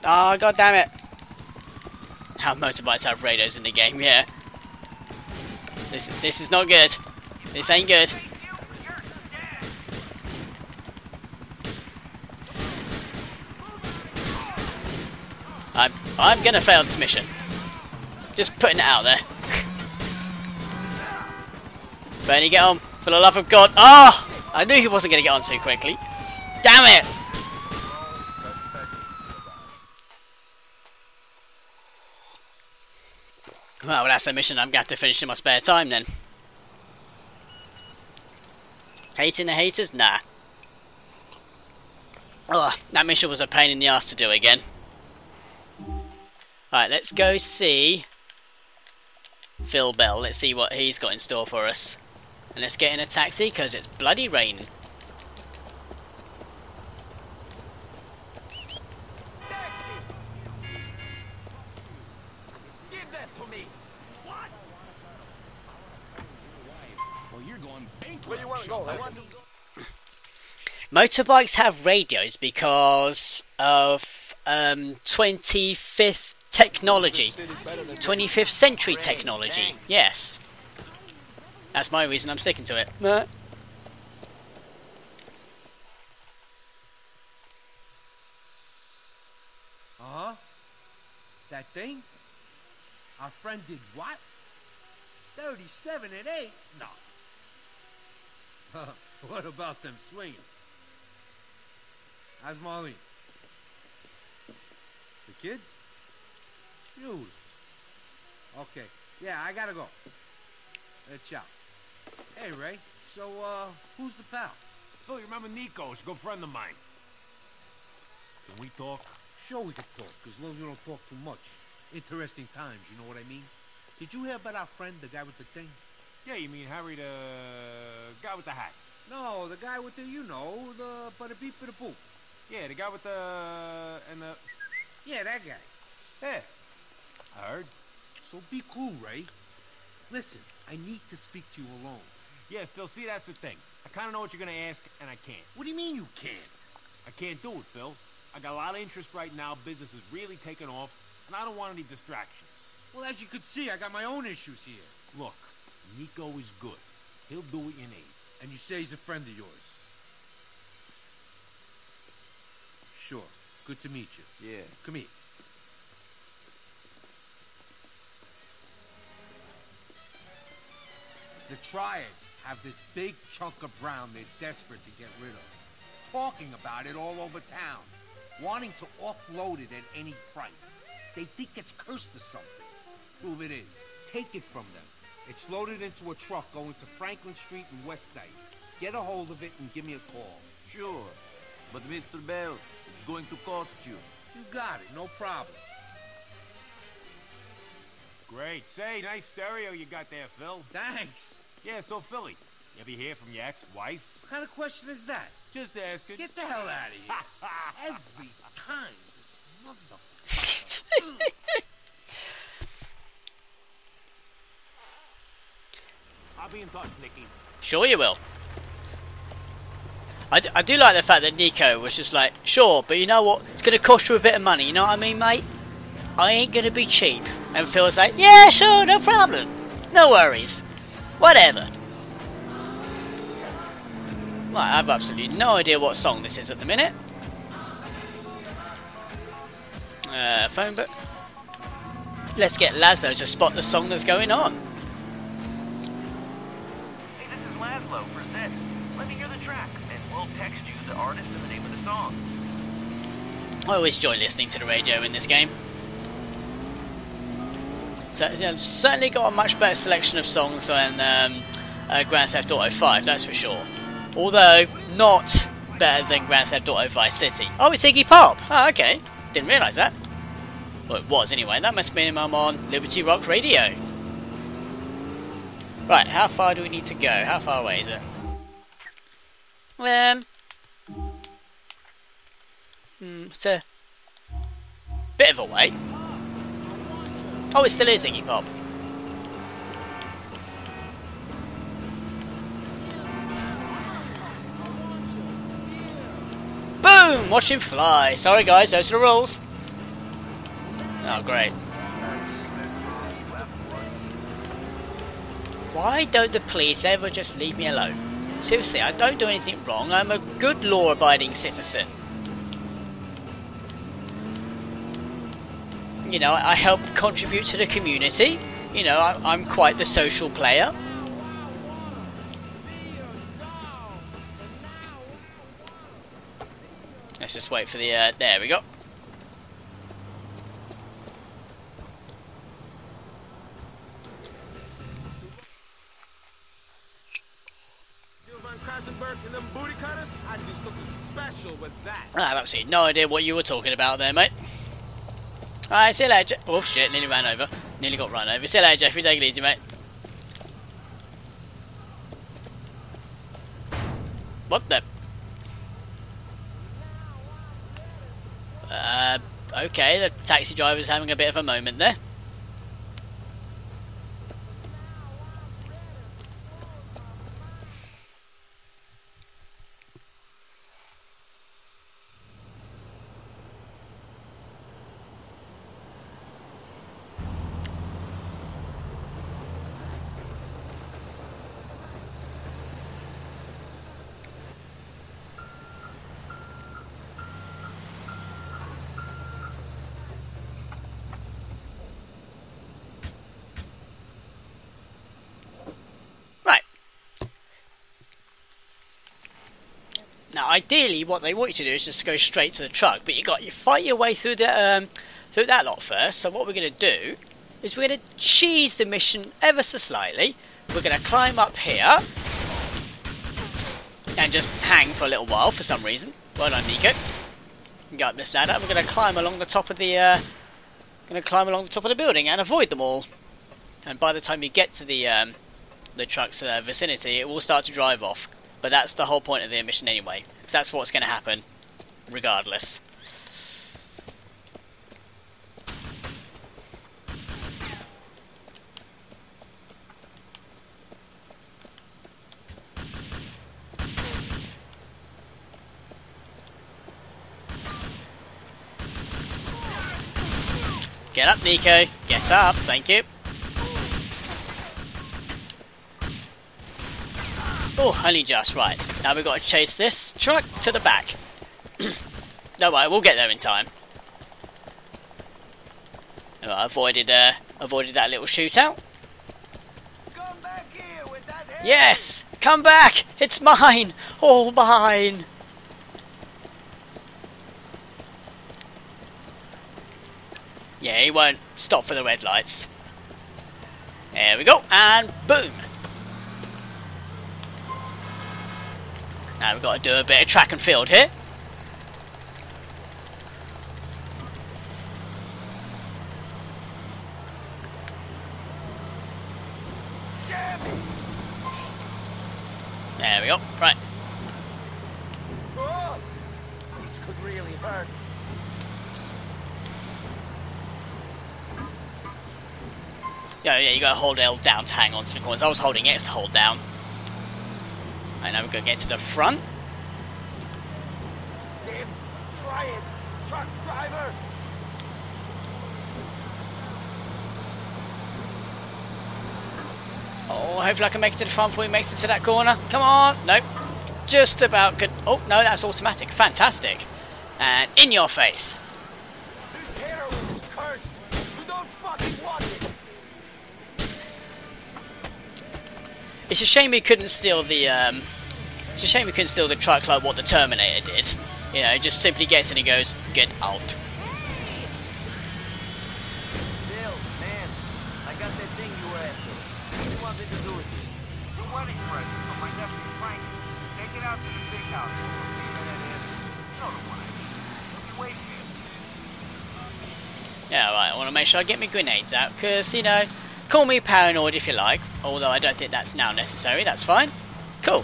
Oh, god damn it. How motorbikes have radios in the game, yeah. This is not good. This ain't good. I'm gonna fail this mission. Just putting it out there. Bernie, get on. For the love of God. Ah! Oh! I knew he wasn't going to get on so quickly. Damn it! Well, that's a mission I'm going to have to finish in my spare time then. Hating the haters? Nah. Oh, that mission was a pain in the ass to do again. Alright, let's go see Phil Bell. Let's see what he's got in store for us. And let's get in a taxi because it's bloody raining. Taxi. Give that to me. What? Well, you're going bankrupt. Where you want to go? I want to go. Motorbikes have radios because of 25th technology, 25th century technology. Yes, that's my reason I'm sticking to it. That thing our friend did, what, 37 and 8? No. What about them swingers? How's Molly, the kids? News. Okay. Yeah, I gotta go. Let's out. Hey, Ray. So, who's the pal? Phil, you remember Niko? He's a good friend of mine. Can we talk? Sure we can talk, as long as you don't talk too much. Interesting times, you know what I mean? Did you hear about our friend, the guy with the thing? Yeah, you mean Harry, the guy with the hat? No, the guy with the, you know, the ba-da-beep-ba-da-boop. Yeah, the guy with the... and the... Yeah, that guy. Yeah. I heard. So be cool, Ray. Listen, I need to speak to you alone. Yeah, Phil, see, that's the thing. I kind of know what you're going to ask, and I can't. What do you mean you can't? I can't do it, Phil. I got a lot of interest right now. Business is really taking off, and I don't want any distractions. Well, as you could see, I got my own issues here. Look, Niko is good. He'll do what you need. And you say he's a friend of yours? Sure. Good to meet you. Yeah. Come here. The Triads have this big chunk of brown they're desperate to get rid of. Talking about it all over town. Wanting to offload it at any price. They think it's cursed or something. Prove it is. Take it from them. It's loaded into a truck going to Franklin Street and West Side. Get a hold of it and give me a call. Sure. But Mr. Bell, it's going to cost you. You got it. No problem. Great. Say, nice stereo you got there, Phil. Thanks. Yeah, so, Philly, you ever hear from your ex-wife? What kind of question is that? Just asking. Get the hell out of here. Every time, this motherfucker. I'll be in touch, Nicky. Sure you will. I do like the fact that Niko was just like, sure, but you know what? It's going to cost you a bit of money. You know what I mean, mate? I ain't going to be cheap. And Phil's like, yeah, sure, no problem. No worries. Whatever. Well, I have absolutely no idea what song this is at the minute. Phone book. Let's get Laszlo to spot the song that's going on. Hey, this is Laszlo, present. Let me hear the track, and we'll text you the artist and the name of the song. I always enjoy listening to the radio in this game. So, you know, certainly got a much better selection of songs than Grand Theft Auto V, that's for sure. Although, not better than Grand Theft Auto Vice City. Oh, it's Iggy Pop! Oh, okay. Didn't realise that. Well, it was anyway. That must mean I'm on Liberty Rock Radio. Right, how far do we need to go? How far away is it? It's a bit of a wait. Oh, it still is Iggy Pop. Boom! Watch him fly. Sorry guys, those are the rules. Oh, great. Why don't the police ever just leave me alone? Seriously, I don't do anything wrong. I'm a good law-abiding citizen. You know, I help contribute to the community. You know, I'm quite the social player. Let's just wait for the, there we go. I have absolutely no idea what you were talking about there, mate. Alright, see you later. Oh shit, nearly ran over. Nearly got run over. See you later, Jeffrey. Take it easy, mate. What the? Okay, the taxi driver's having a bit of a moment there. Now, ideally, what they want you to do is just go straight to the truck, but you got you fight your way through the through that lot first. So what we're going to do is we're going to cheese the mission ever so slightly. We're going to climb up here and just hang for a little while for some reason. Well done, Niko. Go up this ladder. We're going to climb along the top of the building and avoid them all. And by the time you get to the truck's vicinity, it will start to drive off. But that's the whole point of the mission anyway. Because that's what's going to happen, regardless. Get up, Niko. Get up. Thank you. Oh, only just, right. Now we've got to chase this truck to the back. No worry, we'll get there in time. Well, I avoided that little shootout. Come back here with that head. Yes! Come back! It's mine! All mine! Yeah, he won't stop for the red lights. There we go, and boom! Now we've got to do a bit of track and field here. There we go. Right. Oh, this could really hurt. Yeah, you got to hold L down to hang on to the corners. I was holding X to hold down. Right, now we're going to get to the front. Damn, try it, truck driver. Oh, hopefully I can make it to the front before he makes it to that corner. Come on. Nope. Just about good. Oh, no, that's automatic. Fantastic. And in your face. This heroin is cursed. You don't fucking want it. It's a shame he couldn't steal the it's a shame he couldn't steal the truck like what the Terminator did. You know, he just simply gets in and goes, get out. Bill, man, I got that thing you were after. What do you want me to do with it? The wedding present from my nephew Frank. Take it out to the big house. You know the one I mean. We'll be waiting for you. Yeah, right, I want to make sure I get my grenades out, because, you know, call me paranoid if you like, although I don't think that's now necessary, that's fine. Cool.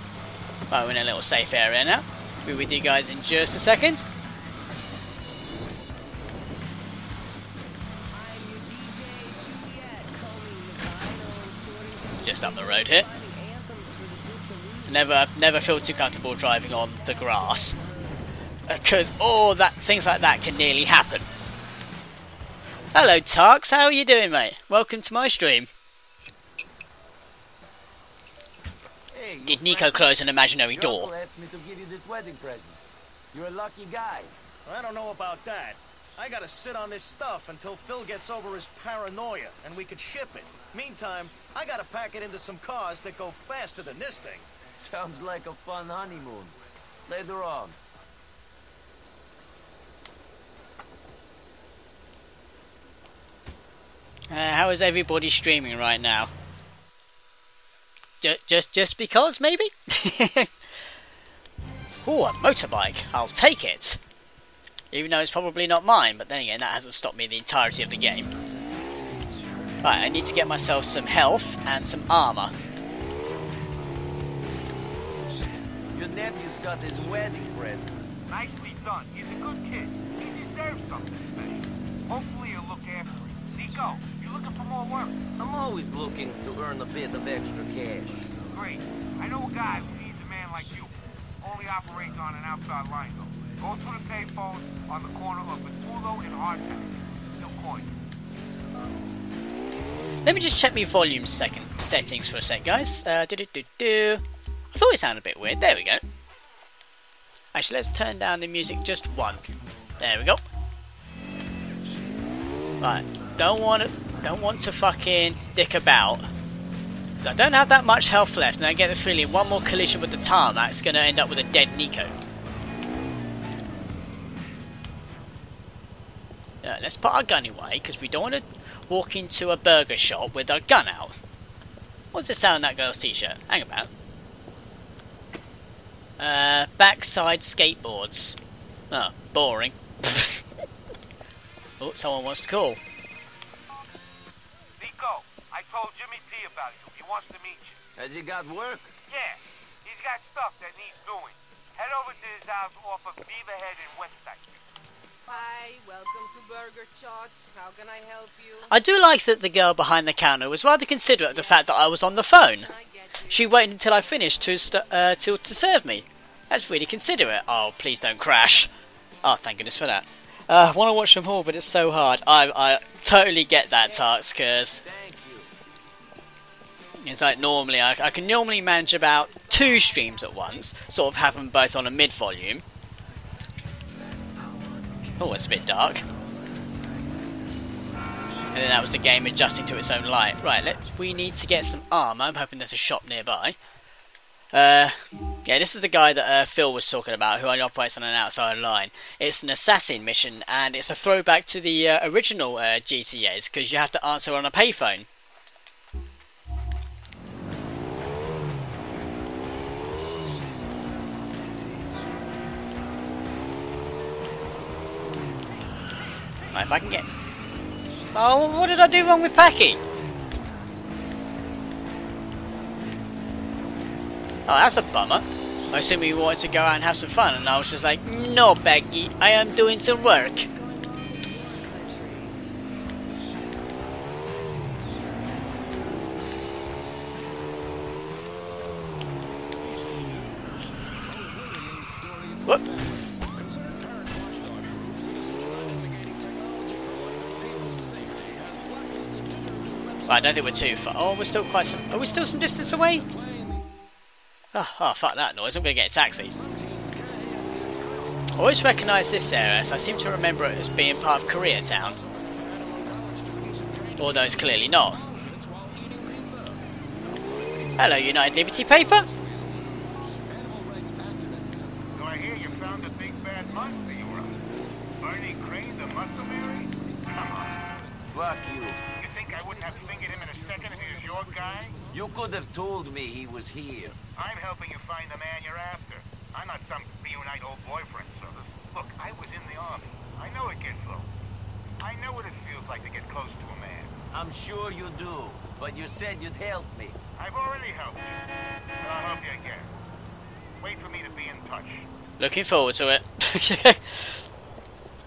Right, we're in a little safe area now. Be with you guys in just a second. Just up the road here. Never feel too comfortable driving on the grass. Because all that things like that can nearly happen. Hello, Tarks. How are you doing, mate? Welcome to my stream. Hey, did Niko close an imaginary door? Uncle asked me to give you this wedding present. You're a lucky guy. I don't know about that. I gotta sit on this stuff until Phil gets over his paranoia and we could ship it. Meantime, I gotta pack it into some cars that go faster than this thing. Sounds like a fun honeymoon. Later on. How is everybody streaming right now? Just because, maybe? Ooh, a motorbike. I'll take it. Even though it's probably not mine, but then again, that hasn't stopped me the entirety of the game. Right, I need to get myself some health and some armour. Your nephew's got his wedding present. Nicely done. He's a good kid. He deserves something special. Hopefully you'll look after him. Nico, you're looking for more work? I'm always looking to earn a bit of extra cash. Great. I know a guy who needs a man like you. Only operates on an outside line, though. Go to the payphone on the corner of Petullo and Hardtack. No coin. Let me just check my volume settings for a sec, guys. I thought it sounded a bit weird. There we go. Actually, let's turn down the music just once. There we go. Right. Don't want to fucking dick about. So I don't have that much health left, and I get the feeling one more collision with the tarmac's going to end up with a dead Niko. Yeah, let's put our gun away, because we don't want to walk into a burger shop with our gun out. What's the sound of that girl's t-shirt? Hang about. Backside skateboards. Oh, boring. Oh, someone wants to call. Nico, I told Jimmy P about you. He wants to meet you. Has he got work? Yeah, he's got stuff that needs doing. Head over to his house off of Beaver Head and West Side. Hi, welcome to Burger Chart. How can I help you? I do like that the girl behind the counter was rather considerate of the fact that I was on the phone. She waited until I finished to serve me. That's really considerate. Oh, please don't crash. Oh, thank goodness for that. I want to watch them all, but it's so hard. I totally get that, Tarks, because it's like normally I can normally manage about 2 streams at once, sort of have them both on a mid volume. Oh, it's a bit dark. And then that was the game adjusting to its own light. Right, we need to get some armour. I'm hoping there's a shop nearby. Yeah, this is the guy that Phil was talking about, who only operates on an outside line. It's an assassin mission, and it's a throwback to the original GTAs, because you have to answer on a payphone. If I can get... Oh, what did I do wrong with Packy? Oh, that's a bummer. I assume you wanted to go out and have some fun, and I was just like, no, Packy, I am doing some work. Whoop. I don't think we're too far. Oh, we're still quite some... Are we still some distance away? Oh, fuck that noise. I'm going to get a taxi. I always recognise this area, as I seem to remember it as being part of Koreatown. Although it's clearly not. Hello, United Liberty Paper. So I hear you found a big bad monster you were on. Bernie Crane, the muscle man? Come on. Fuck you. I wouldn't have fingered him in a second if he was your guy? You could have told me he was here. I'm helping you find the man you're after. I'm not some reunite old boyfriend service. Look, I was in the army. I know it gets low. I know what it feels like to get close to a man. I'm sure you do, but you said you'd help me. I've already helped you. But I'll help you again. Wait for me to be in touch. Looking forward to it.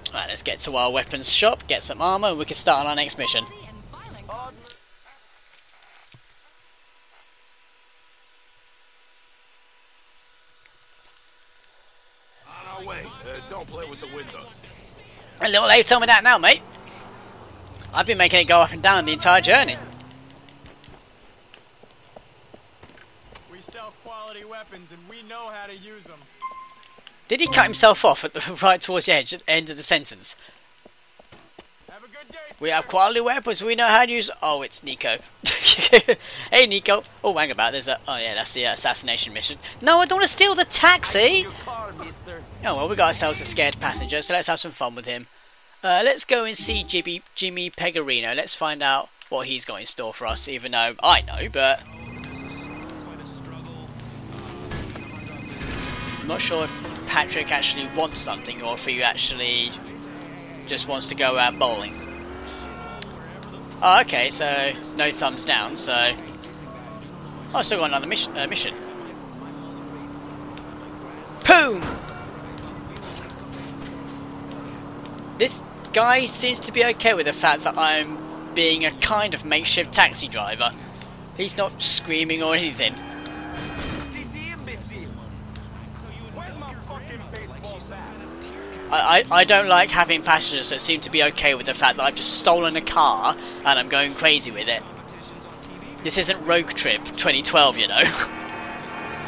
Alright, let's get to our weapons shop, get some armor, and we can start on our next mission. Don't play with the window. A little late, tell me that now, mate. I've been making it go up and down the entire journey. We sell quality weapons and we know how to use them. Did he cut himself off at the right towards the end of the sentence? Have a good day, sir. We have quality weapons, we know how to use. Oh, it's Nico. Hey, Nico. Oh, hang about. There's a. Oh, yeah, that's the assassination mission. No, I don't want to steal the taxi. Oh well, we got ourselves a scared passenger, so let's have some fun with him. Let's go and see Jimmy Pegorino. Let's find out what he's got in store for us, even though I know, but I'm not sure if Patrick actually wants something or if he actually just wants to go out bowling. Oh, okay, so no thumbs down, so I've still got another mission. Boom! This guy seems to be okay with the fact that I'm being a kind of makeshift taxi driver. He's not screaming or anything. I don't like having passengers that seem to be okay with the fact that I've just stolen a car and I'm going crazy with it. This isn't Rogue Trip 2012, you know.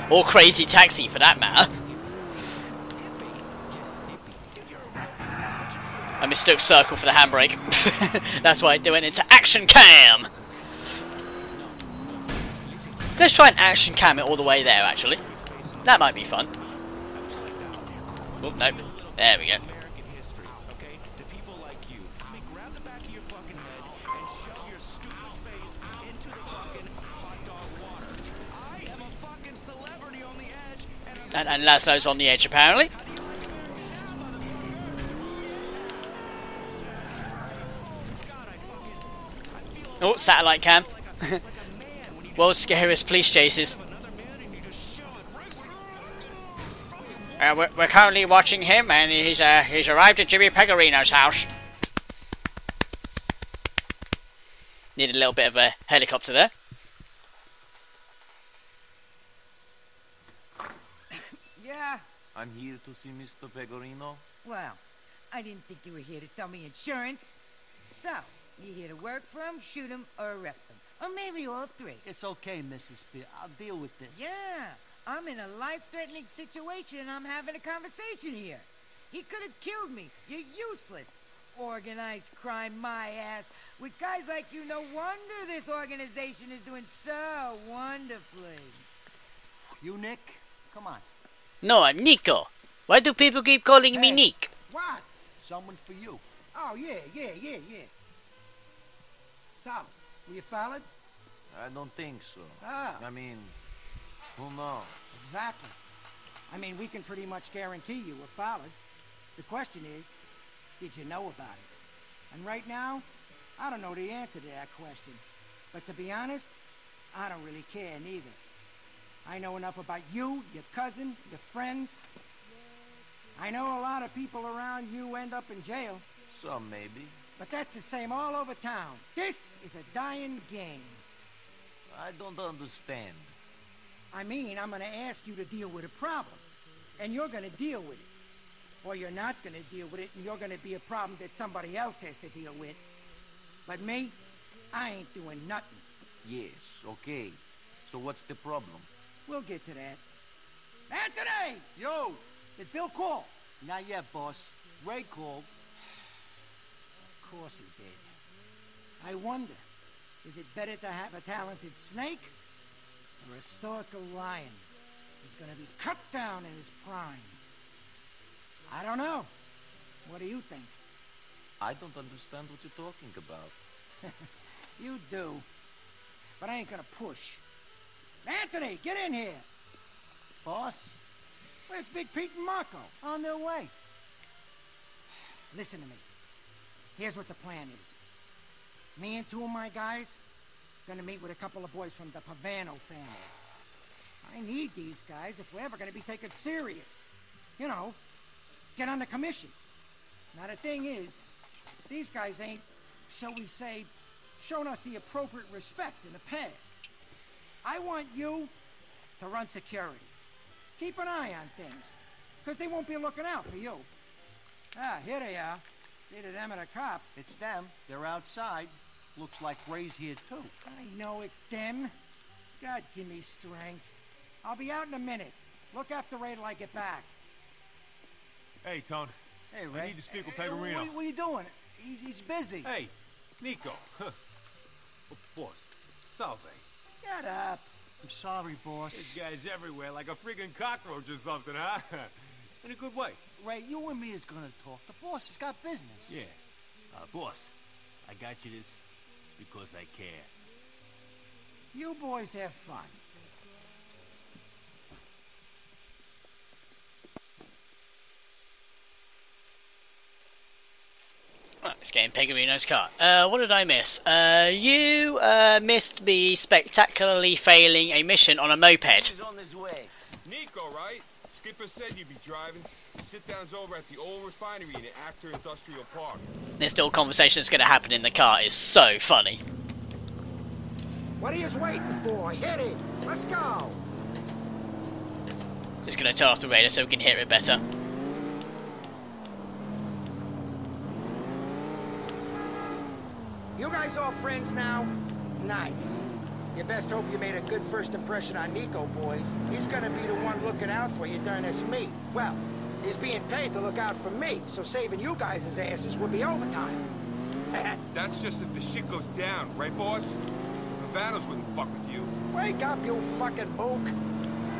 Or Crazy Taxi, for that matter. I mistook circle for the handbrake. That's why it went into Action Cam! Let's try and Action Cam it all the way there, actually. That might be fun. Oh, nope. There we go. And Laszlo's on the edge, apparently. Oh, satellite cam. World's scariest police chases. We're currently watching him, and he's arrived at Jimmy Pegorino's house. Need a little bit of a helicopter there. Yeah. I'm here to see Mr. Pegorino. Well, I didn't think you were here to sell me insurance. So, you here to work for him, shoot him, or arrest him? Or maybe all three. It's okay, Mrs. Spear. I'll deal with this. Yeah, I'm in a life-threatening situation and I'm having a conversation here. He could have killed me. You're useless. Organized crime, my ass. With guys like you, no wonder this organization is doing so wonderfully. You, Nick? Come on. No, I'm Nico. Why do people keep calling me Nick? What? Someone for you. Oh, yeah. So, were you followed? I don't think so. Oh. I mean, who knows? Exactly. I mean, we can pretty much guarantee you were followed. The question is, did you know about it? And right now, I don't know the answer to that question. But to be honest, I don't really care neither. I know enough about you, your cousin, your friends. I know a lot of people around you end up in jail. Some maybe. But that's the same all over town. This is a dying game. I don't understand. I mean, I'm going to ask you to deal with a problem. And you're going to deal with it. Or you're not going to deal with it, and you're going to be a problem that somebody else has to deal with. But me, I ain't doing nothing. Yes, okay. So what's the problem? We'll get to that. Anthony! Yo! Did Phil call? Not yet, boss. Ray called. Of course he did. I wonder, is it better to have a talented snake or a stoical lion who's going to be cut down in his prime? I don't know. What do you think? I don't understand what you're talking about. You do. But I ain't going to push. Anthony, get in here! Boss? Where's Big Pete and Marco? On their way. Listen to me. Here's what the plan is. Me and two of my guys gonna meet with a couple of boys from the Pavano family. I need these guys if we're ever gonna be taken serious. You know, get on the commission. Now the thing is, these guys ain't, shall we say, shown us the appropriate respect in the past. I want you to run security. Keep an eye on things, because they won't be looking out for you. Ah, here they are. It's either them or the cops. It's them. They're outside. Looks like Ray's here, too. I know it's them. God, give me strength. I'll be out in a minute. Look after Ray till I get back. Hey, Tone. Hey, Ray. I need to speak with Pegorino. What are you doing? He's busy. Hey, Nico. Huh. Oh, boss. Salve. Shut up. I'm sorry, boss. This guy's everywhere like a freaking cockroach or something, huh? In a good way. Ray, you and me is gonna talk. The boss has got business. Yeah. Boss, I got you this because I care. You boys have fun. Let's get in Pegorino's car. What did I miss? You missed me spectacularly failing a mission on a moped. He's on his way. Niko, right? Skipper said you'd be driving. The sit-down's over at the old refinery in Actor Industrial Park. This little conversation that's going to happen in the car is so funny. What are you waiting for? Hit it! Let's go! Just going to turn off the radio so we can hear it better. You guys all friends now? Nice. You best hope you made a good first impression on Niko, boys. He's gonna be the one looking out for you during this meet. Well, he's being paid to look out for me, so saving you guys' asses would be overtime. That's just if the shit goes down, right, boss? The Pavanos wouldn't fuck with you. Wake up, you fucking mook.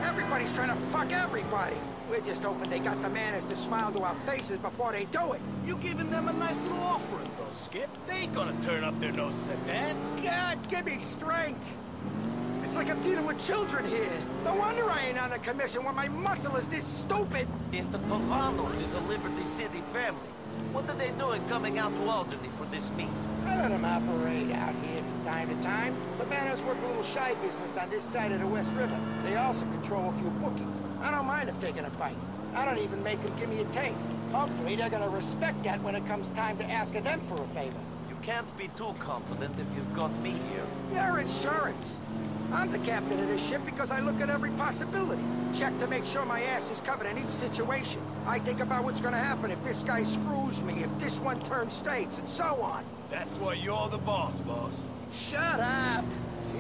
Everybody's trying to fuck everybody. We're just hoping they got the manners to smile to our faces before they do it. You giving them a nice little offering, though, Skip. They ain't gonna turn up their noses at that. God, give me strength. It's like I'm dealing with children here. No wonder I ain't on a commission when my muscle is this stupid. If the Pavanos is a Liberty City family, what are they doing coming out to Alderney for this meet? I let them operate out here from time to time. Pavanos work a little shy business on this side of the West River. They also control a few bookies. I don't mind them taking a bite. I don't even make them give me a taste. Hopefully they're gonna respect that when it comes time to asking them for a favor. You can't be too confident if you've got me here. Your insurance. I'm the captain of this ship because I look at every possibility. Check to make sure my ass is covered in each situation. I think about what's gonna happen if this guy screws me, if this one turns states, and so on. That's why you're the boss, boss. Shut up!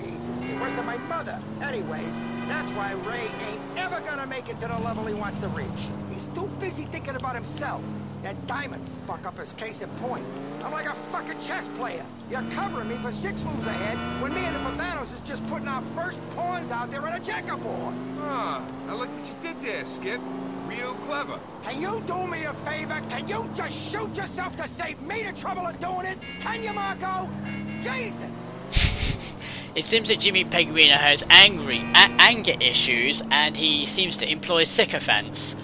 Jesus, worse than my mother. Anyways, that's why Ray ain't ever gonna make it to the level he wants to reach. He's too busy thinking about himself. That diamond fuck-up is case in point. I'm like a fucking chess player. You're covering me for 6 moves ahead when me and the Pavanos is just putting our first pawns out there on a checkerboard. Ah, I like what you did there, Skip. Real clever. Can you do me a favor? Can you just shoot yourself to save me the trouble of doing it? Can you, Marco? Jesus! It seems that Jimmy Pegorino has anger issues, and he seems to employ sycophants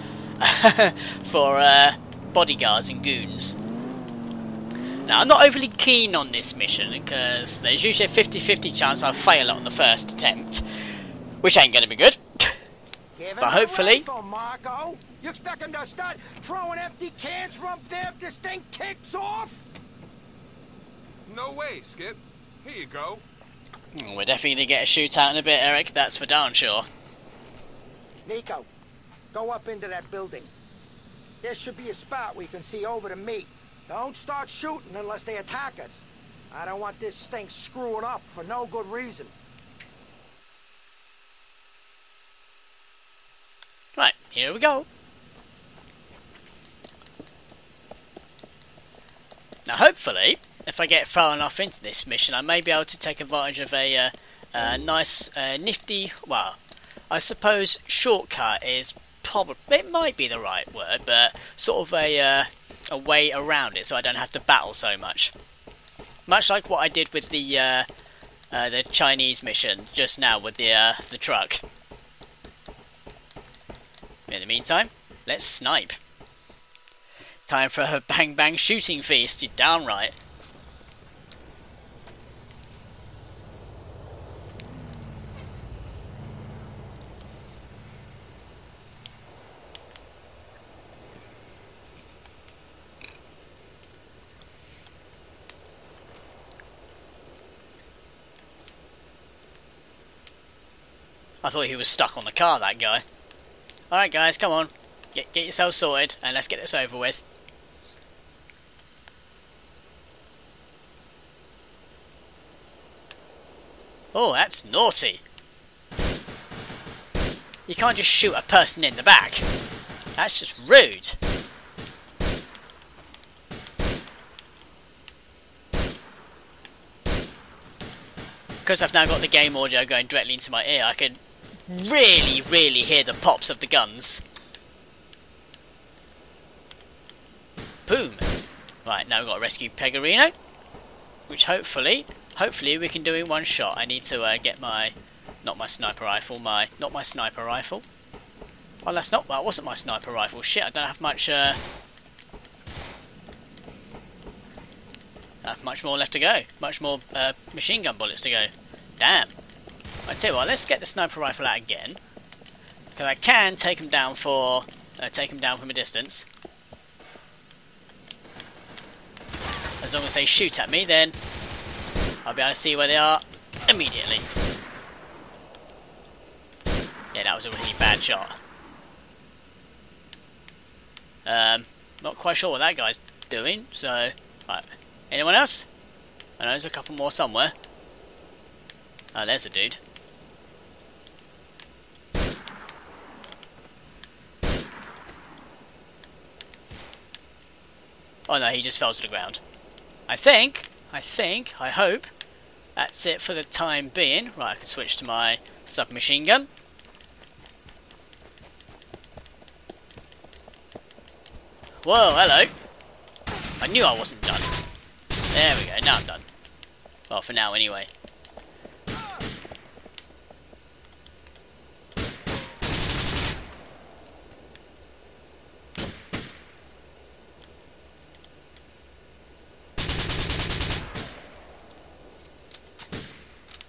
for bodyguards and goons. Now, I'm not overly keen on this mission because there's usually a 50-50 chance I'll fail on the first attempt, which ain't gonna be good. But hopefully, Marco, you expect him to start throwing empty cans from there if this thing kicks off? No way, Skip. Here you go. We're definitely gonna get a shootout in a bit, Eric. That's for darn sure. Niko, go up into that building. There should be a spot we can see over to me. Don't start shooting unless they attack us. I don't want this thing screwing up for no good reason. Right, here we go. Now hopefully, if I get far enough into this mission, I may be able to take advantage of a nice, nifty, well, I suppose shortcut is probably, it might be the right word, but sort of a way around it, so I don't have to battle so much. Much like what I did with the Chinese mission just now with the truck. In the meantime, let's snipe. Time for a bang bang shooting feast. You're damn right. I thought he was stuck on the car, that guy. Alright guys, come on. Get yourself sorted and let's get this over with. Oh, that's naughty. You can't just shoot a person in the back. That's just rude. Because I've now got the game audio going directly into my ear, I can really hear the pops of the guns. Boom. Right, now we've got to rescue Pegorino. which hopefully we can do in one shot. I need to get my, not my sniper rifle. Oh, that's not, that wasn't my sniper rifle. Shit, I don't have much, much more left to go. Much more machine gun bullets to go. Damn. I tell you what, let's get the sniper rifle out again, because I can take them down for, take them down from a distance. As long as they shoot at me, then I'll be able to see where they are immediately. Yeah, that was a really bad shot. Not quite sure what that guy's doing, so... Right. Anyone else? I know there's a couple more somewhere. Oh, there's a dude. Oh no, he just fell to the ground. I hope that's it for the time being. Right, I can switch to my submachine gun. Whoa, hello. I knew I wasn't done. There we go, now I'm done. Well, for now anyway.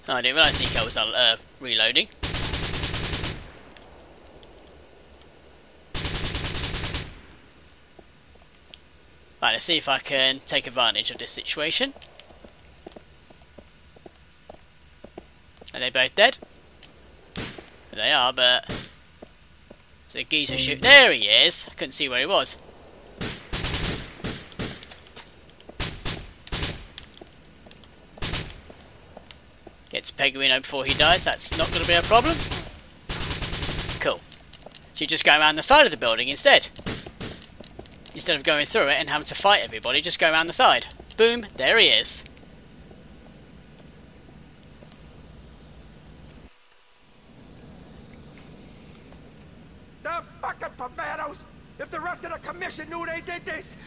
Oh, I didn't realise Niko was reloading. Right, let's see if I can take advantage of this situation. Are they both dead? They are, but... The geezer shoot. There he is! I couldn't see where he was. Gets Pegorino before he dies, that's not going to be a problem. Cool. So you just go around the side of the building instead. Instead of going through it and having to fight everybody, just go around the side. Boom, there he is. The fucking Pavanos! If the rest of the commission knew they did this...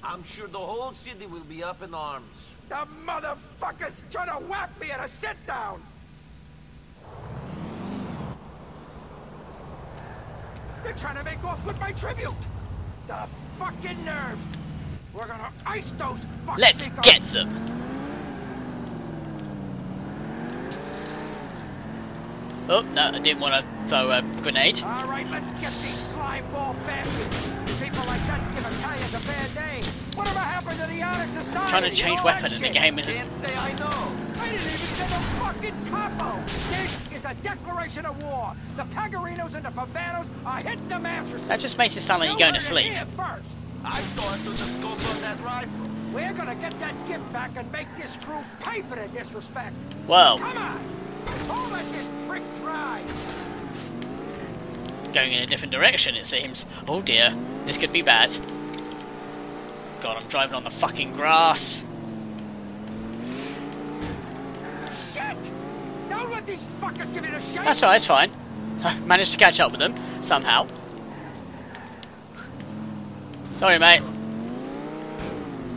I'm sure the whole city will be up in arms. The motherfucker's trying to whack me at a sit-down! They're trying to make off with my tribute! The fucking nerve! We're gonna ice those fucks! Let's get them! Oh, no, I didn't want to throw a grenade. Alright, let's get these slime ball bastards! People like that give Italians a bad day. Whatever happened to the honor society? Trying to change weapon in the game isn't. Can't say I know. I didn't even get a fucking combo. This is a declaration of war. The Pegorinos and the Pavanos are hitting the mattresses. That just makes it sound like you're going to sleep. First. I saw it through the scope of that rifle. We're gonna get that gift back and make this crew pay for their disrespect. Whoa. Come on. Don't let this prick dry. Going in a different direction, it seems. Oh dear, this could be bad. God, I'm driving on the fucking grass. Shit! Don't let these fuckers give me the shit. That's alright, it's fine. I managed to catch up with them somehow. Sorry, mate.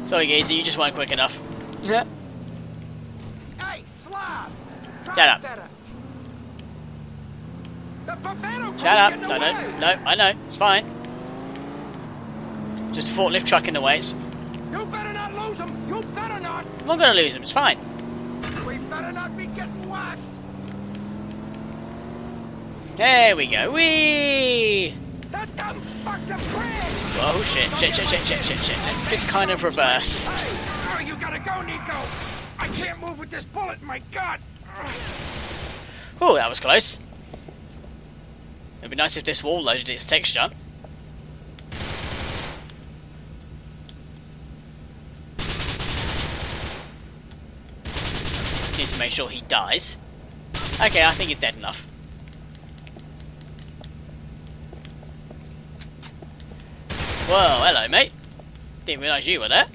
Sorry, geezer, you just weren't quick enough. Yeah. Hey, Slav! Shut up. Shut up! No, I know. It's fine. Just a forklift truck in the way. You better not lose him. You better not. I'm not gonna lose him. It's fine. We better not be getting whacked. There we go. Wee. That dumb fuck's a friend. Oh shit! Shit! Let's just kind of reverse. Hey, oh, you gotta go, Niko. I can't move with this bullet. My God. Oh, that was close. It'd be nice if this wall loaded its texture. Need to make sure he dies. Okay, I think he's dead enough. Whoa, hello mate. Didn't realise you were there.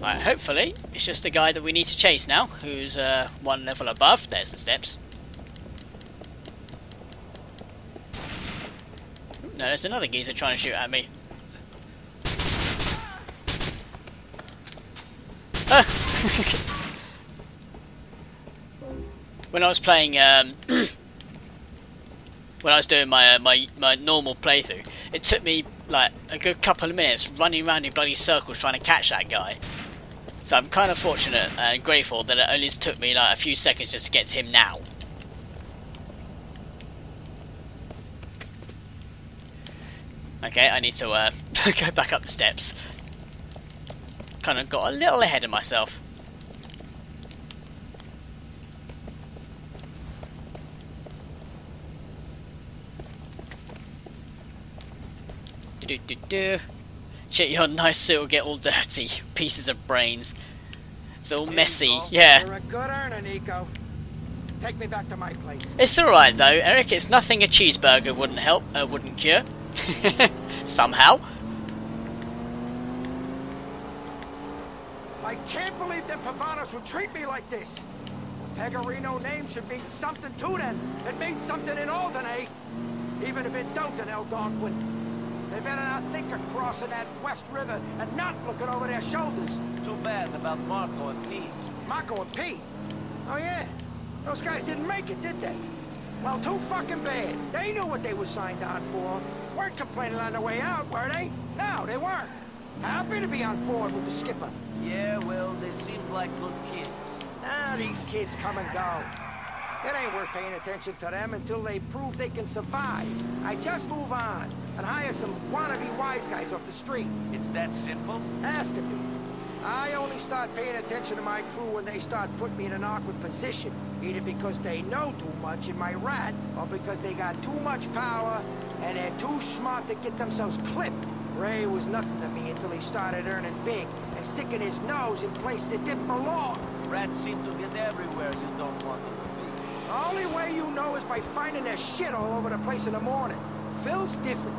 Right, hopefully, it's just the guy that we need to chase now, who's one level above. There's the steps. No, there's another geezer trying to shoot at me. Ah! When I was playing, when I was doing my my normal playthrough, it took me like a good couple of minutes running around in bloody circles trying to catch that guy. So I'm kind of fortunate and grateful that it only took me like a few seconds just to get to him now. Okay, I need to go back up the steps. Kind of got a little ahead of myself. Do-do-do-do. Shit, your nice suit will get all dirty. Pieces of brains. It's all messy. Niko, yeah. You're a good earner, Niko. Take me back to my place. It's alright though, Eric. It's nothing a cheeseburger wouldn't help, wouldn't cure. Somehow. I can't believe that Pavanos would treat me like this. The Pegorino name should mean something to them. It means something in Alderney. Even if it don't in Algonquin. They better not think of crossing that West River and not looking over their shoulders. Too bad about Marco and Pete. Marco and Pete? Oh yeah. Those guys didn't make it, did they? Well, too fucking bad. They knew what they were signed on for. Weren't complaining on their way out, were they? No, they weren't. Happy to be on board with the skipper. Yeah, well, they seemed like good kids. Now these kids come and go. It ain't worth paying attention to them until they prove they can survive. I just move on and hire some wannabe wise guys off the street. It's that simple? Has to be. I only start paying attention to my crew when they start putting me in an awkward position. Either because they know too much in my rat, or because they got too much power and they're too smart to get themselves clipped. Ray was nothing to me until he started earning big and sticking his nose in places that didn't belong. Rats seem to get everywhere you don't want them. The only way you know is by finding their shit all over the place in the morning. Phil's different.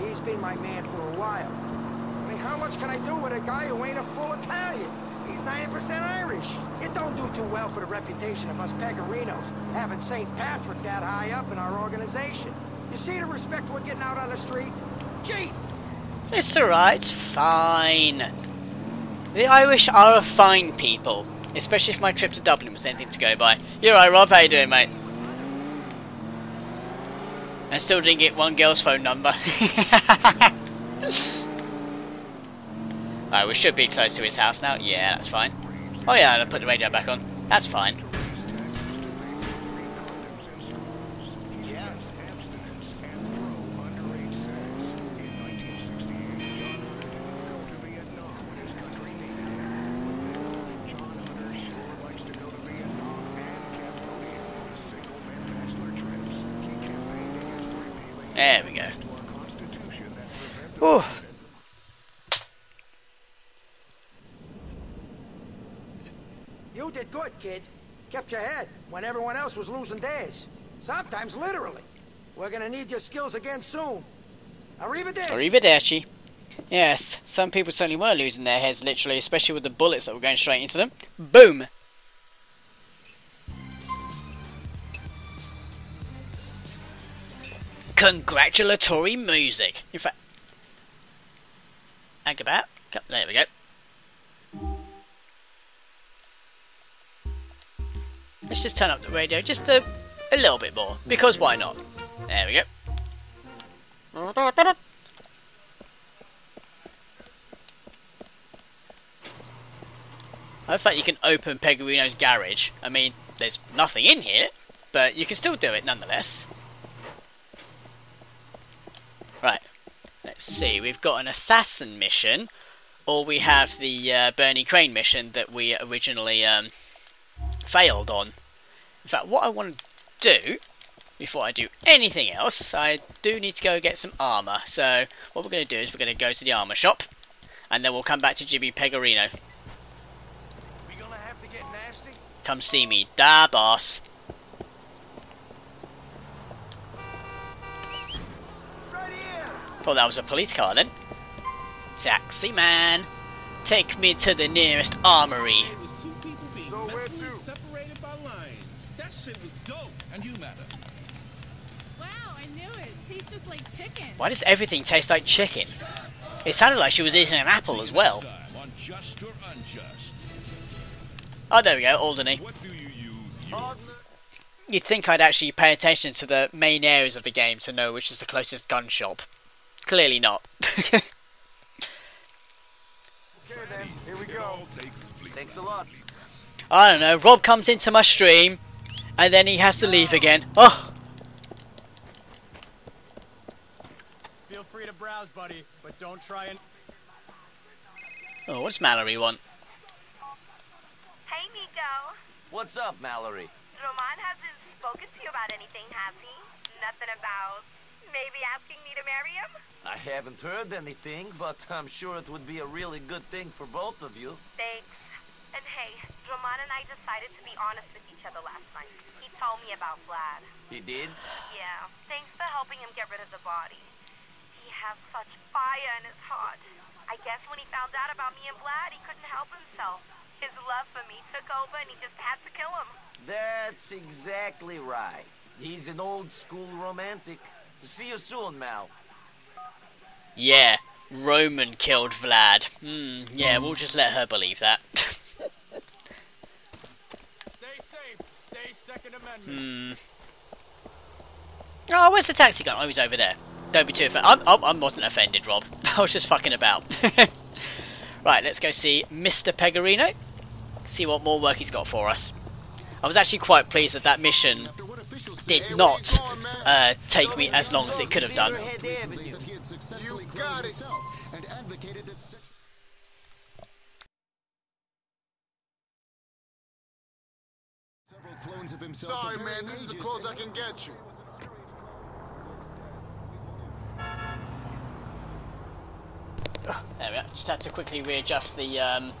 He's been my man for a while. I mean, how much can I do with a guy who ain't a full Italian? He's 90% Irish. It don't do too well for the reputation of us Pegorinos, having St. Patrick that high up in our organization. You see the respect we're getting out on the street? Jesus! It's alright, it's fine. The Irish are a fine people. Especially if my trip to Dublin was anything to go by. You're right, Rob. How you doing, mate? I still didn't get one girl's phone number. Alright, we should be close to his house now. Yeah, that's fine. Oh yeah, I'll put the radio back on. That's fine. There we go. Ooh. You did good, kid. Kept your head when everyone else was losing theirs. Sometimes literally. We're gonna need your skills again soon. Arrivederci. Arrivederci. Yes, some people certainly were losing their heads literally, especially with the bullets that were going straight into them. Boom. Congratulatory music. In fact, Agabat. There we go. Let's just turn up the radio just a little bit more, because why not? There we go. I thought you can open Pegorino's garage. I mean, there's nothing in here, but you can still do it nonetheless. Right, let's see, we've got an assassin mission, or we have the Bernie Crane mission that we originally failed on. In fact, what I want to do, before I do anything else, I do need to go get some armour. So, what we're going to do is we're going to go to the armour shop, and then we'll come back to Jimmy Pegorino. We gonna have to get nasty? Come see me, da boss. Thought that was a police car then. Taxi man, take me to the nearest armory. So where to? Separated by lines. That shit was dope, and you matter. Wow, I knew it. tastes just like chicken. Why does everything taste like chicken? It sounded like she was eating an apple as well. Oh, there we go, Alderney. You'd think I'd actually pay attention to the main areas of the game to know which is the closest gun shop. Clearly not. Okay, then. Here we go. Thanks a lot. I don't know, Rob comes into my stream, and then he has to leave again. Oh! Feel free to browse, buddy, but don't try and... Oh, what's Mallory want? Hey, Niko. What's up, Mallory? Roman hasn't spoken to you about anything, has he? Nothing about maybe asking me to marry him? I haven't heard anything, but I'm sure it would be a really good thing for both of you. Thanks. And hey, Roman and I decided to be honest with each other last night. He told me about Vlad. He did? Yeah. Thanks for helping him get rid of the body. He has such fire in his heart. I guess when he found out about me and Vlad, he couldn't help himself. His love for me took over and he just had to kill him. That's exactly right. He's an old school romantic. See you soon, Mal. Yeah, Roman killed Vlad. Yeah, we'll just let her believe that. Oh, where's the taxi gone? Oh, he's over there. Don't be too offended. I wasn't offended, Rob. I was just fucking about. Right, let's go see Mr. Pegorino. See what more work he's got for us. I was actually quite pleased that that mission did not take me as long as it could have done. Sorry, man, this is the close I can get you. There we are. Just had to quickly readjust the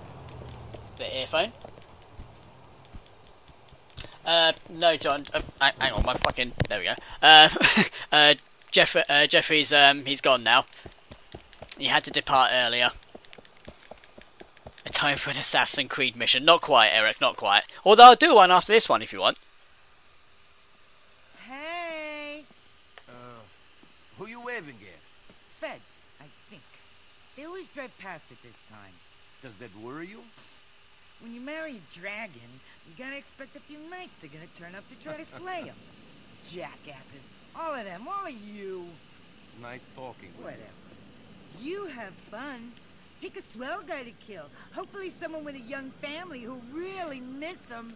earphone. No, John. Hang on, my fucking. There we go. Jeffrey's. He's gone now. He had to depart earlier. A time for an Assassin's Creed mission. Not quite, Eric. Not quite. Although I'll do one after this one if you want. Hey. Who you waving at? Feds, I think. They always drive past at this time. Does that worry you? When you marry a dragon, you gotta expect a few knights are gonna turn up to try to slay him. Jackasses, all of them, all of you. Nice talking. Whatever. You have fun. Pick a swell guy to kill. Hopefully, someone with a young family who really miss him.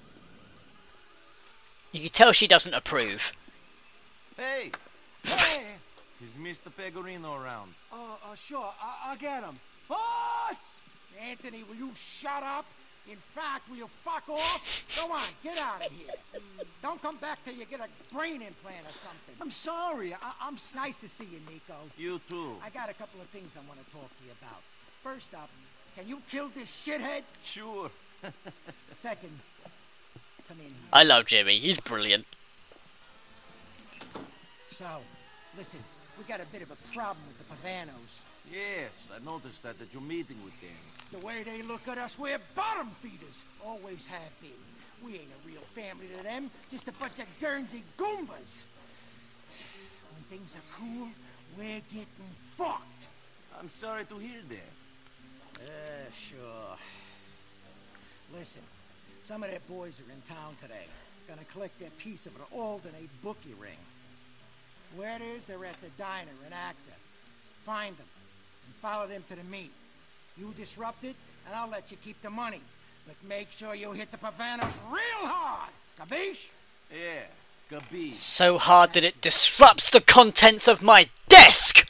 You can tell she doesn't approve. Hey, hey. Is Mr. Pegorino around? Sure. I'll get him. Boss! Anthony, will you shut up? In fact, will you fuck off? Go on, get out of here. Don't come back till you get a brain implant or something. I'm sorry. I'm nice to see you, Niko. You too. I got a couple of things I want to talk to you about. First up, can you kill this shithead? Sure. Second, come in here. I love Jimmy. He's brilliant. So, listen, we got a bit of a problem with the Pavanos. Yes, I noticed that at your meeting with them. The way they look at us, we're bottom feeders. Always have been. We ain't a real family to them, just a bunch of Guernsey Goombas. When things are cool, we're getting fucked. I'm sorry to hear that. Sure. Listen, some of their boys are in town today. Gonna collect their piece of an Alderney bookie ring. Where it is, they're at the diner in Acta. Find them and follow them to the meet. You disrupt it, and I'll let you keep the money. But make sure you hit the Pavanos real hard! Kabish? Yeah, kabish. So hard that it disrupts the contents of my desk!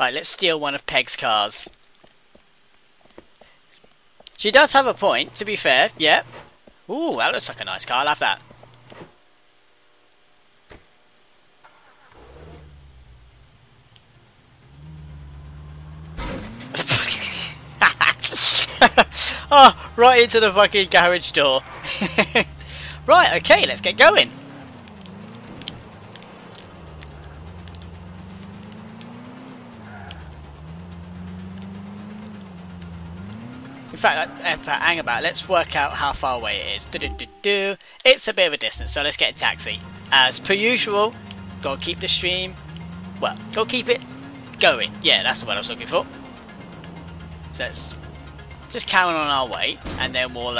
Right, let's steal one of Peg's cars. She does have a point, to be fair, yeah. Ooh, that looks like a nice car, I'll have that. Oh, right into the fucking garage door. Right, okay, let's get going. In fact, hang about, let's work out how far away it is. It's a bit of a distance, so let's get a taxi. As per usual, Gotta keep the stream, well, gotta keep it going. Yeah, that's the word I was looking for. So let's just carry on our way, and then we'll,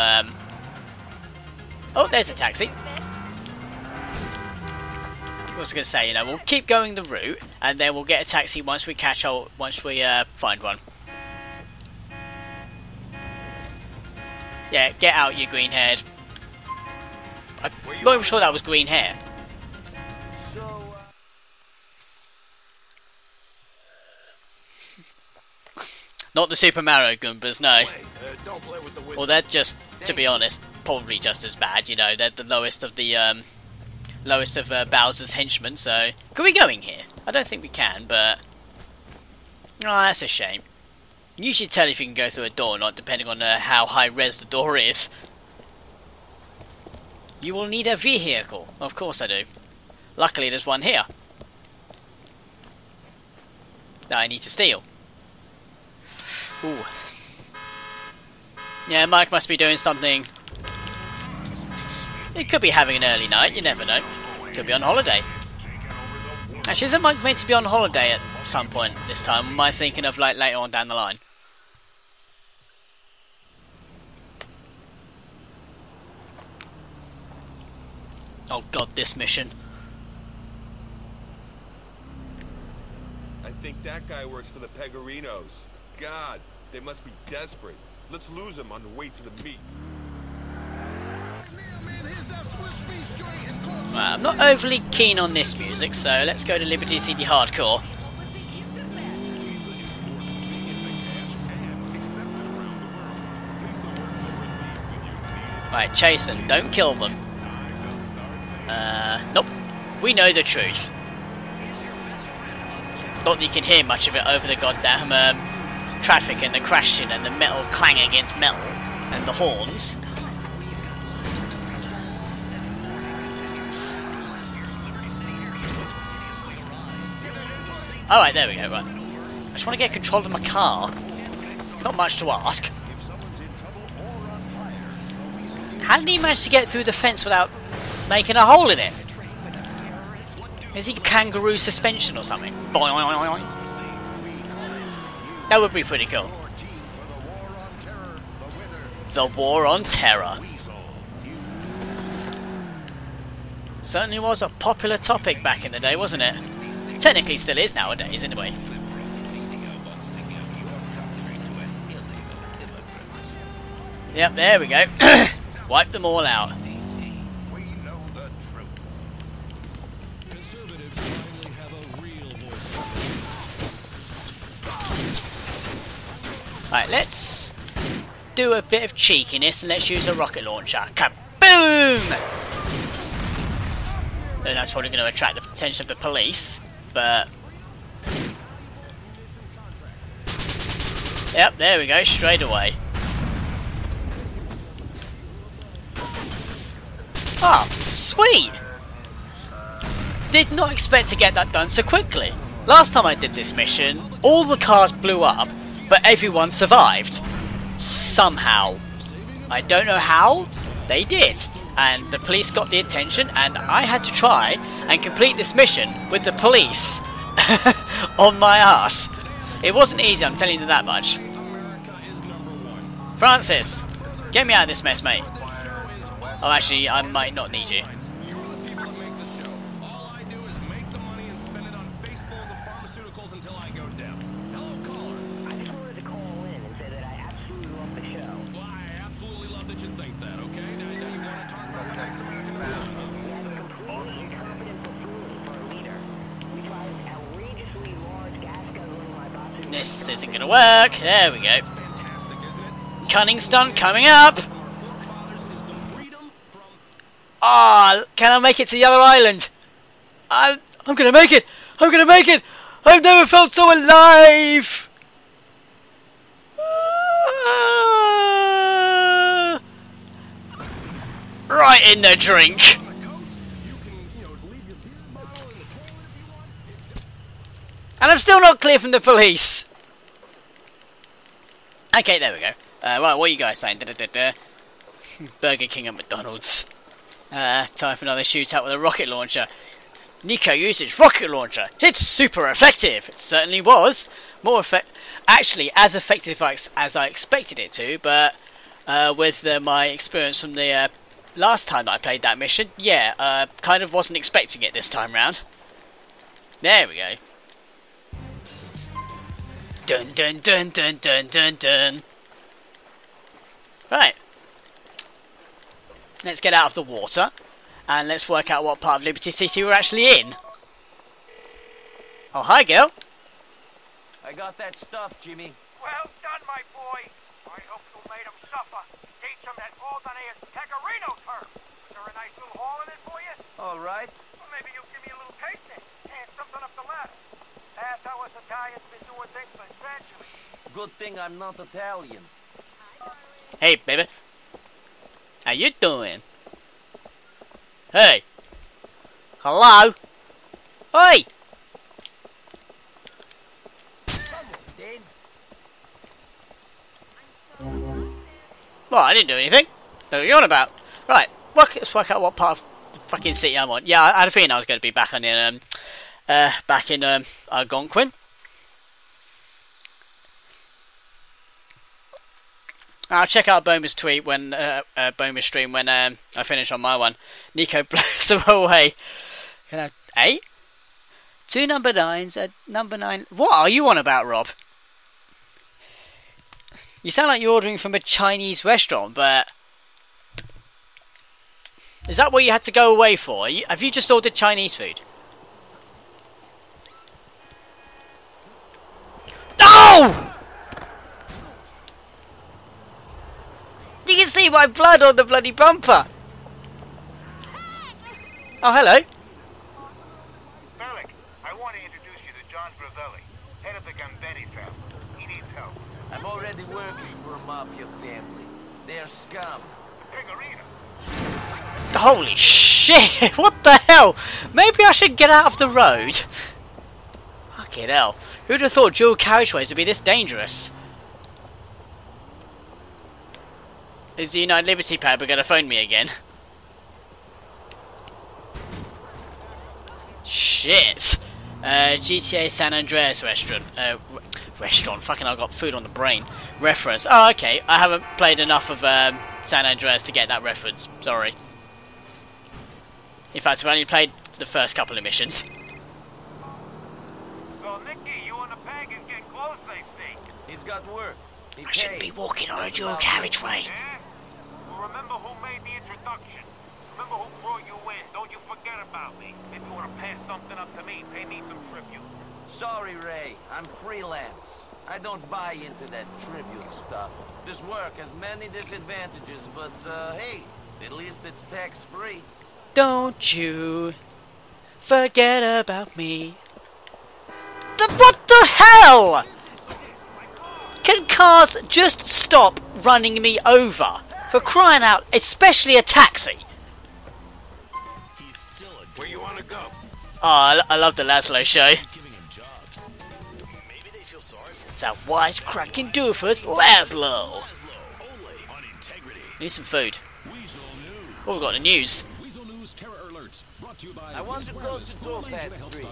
oh, there's a taxi. I was gonna say, you know, we'll keep going the route, and then we'll get a taxi once we catch our, once we find one. Yeah, get out, you green-haired. I'm not even sure that was green hair. So, not the Super Mario Goombas, no. Well, they're just, to be honest, probably just as bad. You know, they're the lowest of the Bowser's henchmen. So, can we go in here? I don't think we can, but oh, that's a shame. You should tell if you can go through a door or not, depending on how high res the door is. You will need a vehicle. Of course I do. Luckily there's one here that I need to steal. Ooh. Yeah, Mike must be doing something. He could be having an early night, you never know. Could be on holiday. Actually, isn't Mike meant to be on holiday at some point this time? Am I thinking of like later on down the line? Oh god, this mission. I think that guy works for the Pegorinos. God, they must be desperate. Let's lose him on the way to the meet. Right, I'm not overly keen on this music, so let's go to Liberty City Hardcore. Right, chase them. Don't kill them. Nope. We know the truth. Not that you can hear much of it over the goddamn traffic and the crashing and the metal clanging against metal and the horns. Alright, there we go, right. I just want to get control of my car. It's not much to ask. How did he manage to get through the fence without making a hole in it? Is he kangaroo suspension or something? That would be pretty cool. The War on Terror. Certainly was a popular topic back in the day, wasn't it? Technically still is nowadays, anyway. Yep, there we go. Wipe them all out. Alright, let's do a bit of cheekiness and let's use a rocket launcher. Kaboom! And that's probably going to attract the attention of the police. But yep, there we go, straight away. Oh, sweet! Did not expect to get that done so quickly. Last time I did this mission, all the cars blew up, but everyone survived. Somehow. I don't know how, they did. And the police got the attention, and I had to try and complete this mission with the police on my ass. It wasn't easy, I'm telling you that much. Francis, get me out of this mess, mate. Oh, actually, I might not need you. This isn't gonna work. There we go. Cunning stunt coming up. Ah, oh, can I make it to the other island? I'm gonna make it. I'm gonna make it. I've never felt so alive. Right in the drink. And I'm still not clear from the police. Okay, there we go. Right, what are you guys saying? Burger King and McDonald's. Time for another shootout with a rocket launcher. Niko used his rocket launcher. It's super effective. It certainly was. Actually as effective as I expected it to, but with my experience from the last time that I played that mission, yeah, kind of wasn't expecting it this time round. There we go. Dun dun dun dun dun dun dun. Right. Let's get out of the water and let's work out what part of Liberty City we're actually in. Oh, hi, girl. I got that stuff, Jimmy. Well done, my boy. I hope you made him suffer. Teach him that Alderney is Pegorino term. Is there a nice little haul in it for you? All right. Well, maybe you'll give me a little tasting. And something up the left. That's how us Italians been doing things for centuries. Good thing I'm not Italian. Hey, baby. How you doing? Hey. Hello. Oi. Well, I didn't do anything. What are you on about? Right, let's work out what part of the fucking city I'm on. Yeah, I had a feeling I was going to be back on in, Algonquin. I'll check out Boma's tweet when Boma's stream when I finish on my one. Niko blows them away. Can I have 8? 2 number 9s at number 9. What are you on about, Rob? You sound like you're ordering from a Chinese restaurant, but... Is that what you had to go away for? Have you just ordered Chinese food? No! You can see my blood on the bloody bumper! Oh, hello. Bellic, I want to introduce you to John Brevic, head of the Gambetti family. He needs help. I'm already working for a mafia family. They're scum. Pegorino. Holy shit! What the hell? Maybe I should get out of the road. Fucking hell. Who'd have thought dual carriageways would be this dangerous? Is the United Liberty Pad going to phone me again? Shit! GTA San Andreas restaurant. Fucking I've got food on the brain. Reference. Oh, okay. I haven't played enough of San Andreas to get that reference. Sorry. In fact, I've only played the first couple of missions. Well, Nicky, you and the peg is getting close, I think. He's got work. I shouldn't be walking on a dual carriageway. Yeah? Well, remember who made the introduction. Remember who brought you in. Don't you forget about me. If you want to pass something up to me, pay me some tribute. Sorry, Ray. I'm freelance. I don't buy into that tribute stuff. This work has many disadvantages, but, hey, at least it's tax-free. Don't you forget about me. What the hell? Can cars just stop running me over? For crying out, especially a taxi. He's still a... Where you want to go? Oh, I love the Laszlo show. That wise cracking doofus Laszlo. Need some food. Oh, we've got the news. I want to go to door pass 3. On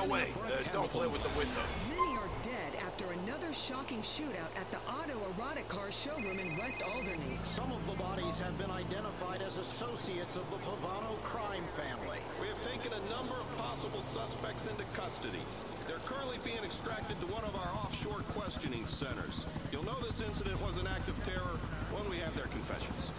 our way. Don't play with the window. Many are dead after another shocking shootout at the auto erotic car showroom in West Alderney. Some of the bodies have been identified as associates of the Pavano crime family. We have taken a number of possible suspects into custody. They're currently being extracted to one of our offshore questioning centers. You'll know this incident was an act of terror when we have their confessions.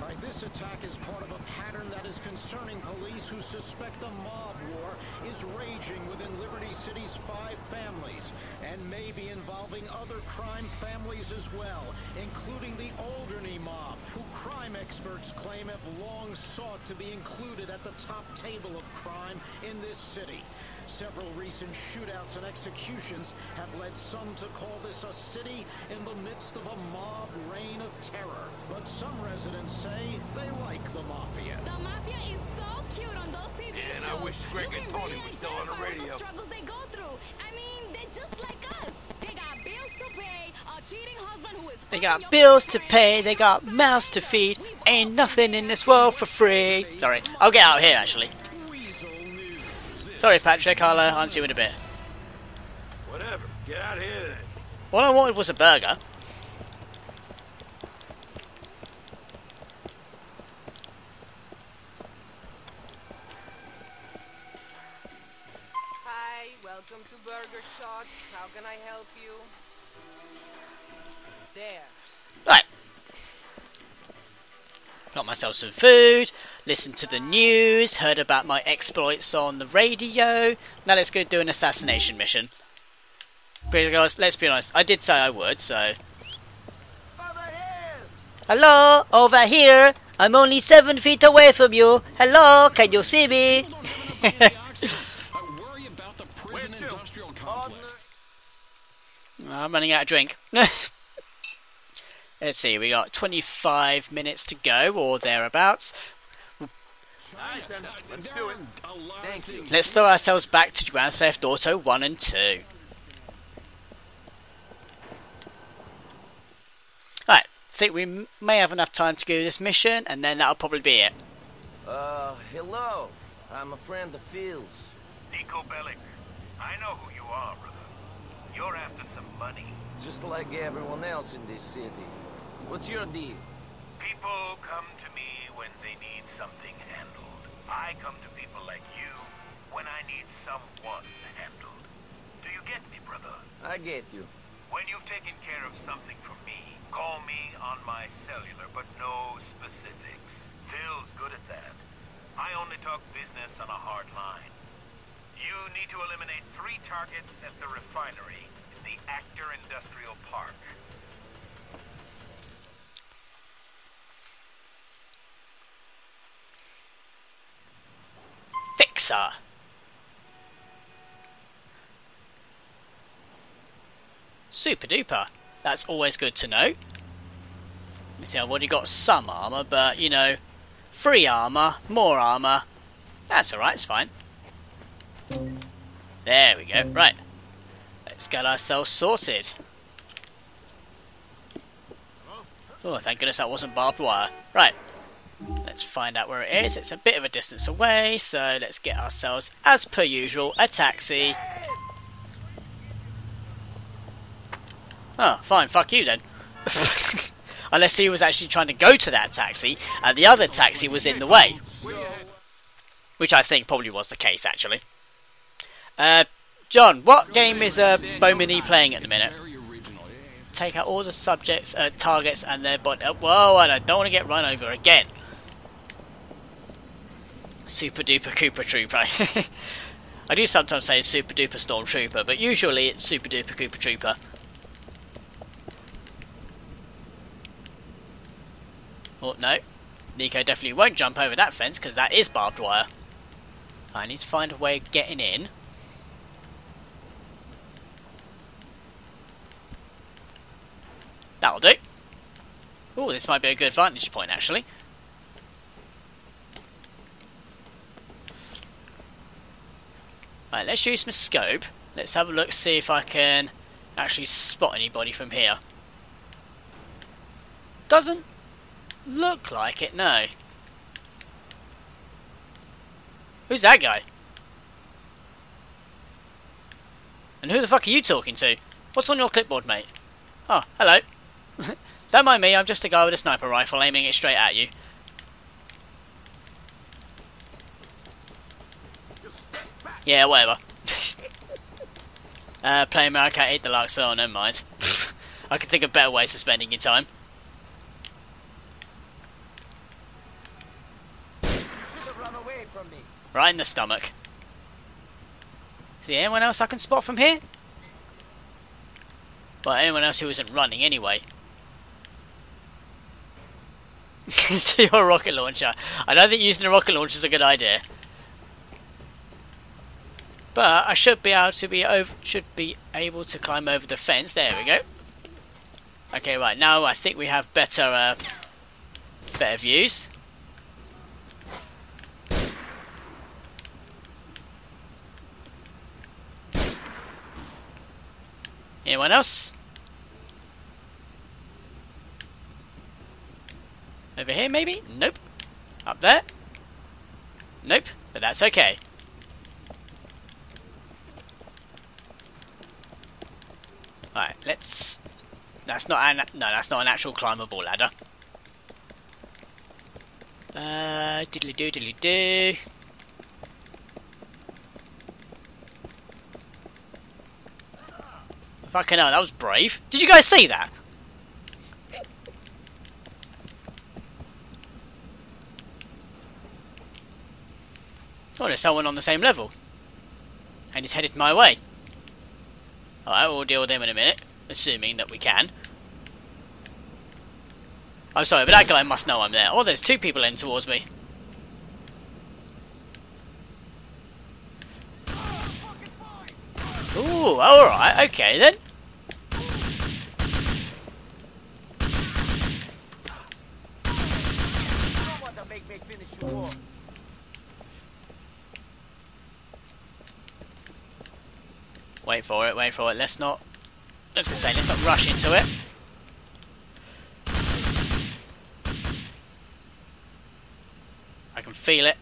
All right, this attack is part of a pattern that is concerning police who suspect a mob war is raging within Liberty City's 5 families and may be involving other crime families as well, including the Alderney mob, who crime experts claim have long sought to be included at the top table of crime in this city. Several recent shootouts and executions have led some to call this a city in the midst of a mob reign of terror. But some residents say they like the mafia. The mafia is so cute on those TV shows. And I wish Greg and Tony was still on the radio. The struggles they go through. I mean, they're just like us. They got bills to pay, a cheating husband who is... They got bills to pay, they got mouths to feed. Ain't nothing in this world for free. Sorry, I'll get out of here, actually. Sorry, Patrick, I'll answer you in a bit. Whatever, get out of here then. All I wanted was a burger. Hi, welcome to Burger Charge. How can I help you? There. Right. Got myself some food, listened to the news, heard about my exploits on the radio. Now let's go do an assassination mission. Because, let's be honest, I did say I would, so... Over here. Hello, over here! I'm only 7 feet away from you! Hello, can you see me? I'm running out of drink. Let's see, we got 25 minutes to go, or thereabouts. Right, then, let's do it. Thank you. Let's throw ourselves back to Grand Theft Auto 1 and 2. I think we may have enough time to do this mission, and then that'll probably be it. Hello. I'm a friend of Phil's. Niko Bellic. I know who you are, brother. You're after some money. Just like everyone else in this city. What's your deal? People come to me when they need something handled. I come to people like you when I need someone handled. Do you get me, brother? I get you. When you've taken care of something from me, call me on my cellular, but no specifics. Phil's good at that. I only talk business on a hard line. You need to eliminate 3 targets at the refinery in the Actor Industrial Park. Fixer. Super duper. That's always good to know. You see, I've already got some armour, but, you know, free armour, more armour. That's alright, it's fine. There we go. Right. Let's get ourselves sorted. Oh, thank goodness that wasn't barbed wire. Right. Let's find out where it is. It's a bit of a distance away, so let's get ourselves, as per usual, a taxi. Oh, fine, fuck you then. Unless he was actually trying to go to that taxi, and the other taxi was in the way. Which I think probably was the case, actually. John, what game is Bomini playing at the minute? Take out all the subjects, targets, and their body... whoa, I don't want to get run over again. Super duper Koopa Trooper. I do sometimes say Super duper Stormtrooper, but usually it's Super duper Koopa Trooper. Oh, no. Niko definitely won't jump over that fence, because that is barbed wire. I need to find a way of getting in. That'll do. Oh, this might be a good vantage point, actually. Right, let's use my scope. Let's have a look, see if I can actually spot anybody from here. Doesn't look like it, no. Who's that guy? And who the fuck are you talking to? What's on your clipboard, mate? Oh, hello. Don't mind me, I'm just a guy with a sniper rifle aiming it straight at you. Yeah, whatever. Play America, eat the Larks, oh, never mind. I can think of better ways of spending your time. Right in the stomach. See anyone else I can spot from here? Well, anyone else who isn't running anyway. To your rocket launcher. I don't think using a rocket launcher is a good idea. But I should be able to should be able to climb over the fence. There we go. Okay, right, now I think we have better better views. Anyone else? Over here, maybe? Nope. Up there? Nope. But that's okay. Alright, let's... that's not an actual climbable ladder. Diddly-doo. Fucking hell, that was brave. Did you guys see that? Oh, there's someone on the same level. And he's headed my way. Alright, we'll deal with him in a minute. Assuming that we can. I'm sorry, but that guy must know I'm there. Oh, there's two people in towards me. Ooh, alright, okay then. Wait for it, wait for it. Let's not... Let's just say, let's not rush into it. I can feel it.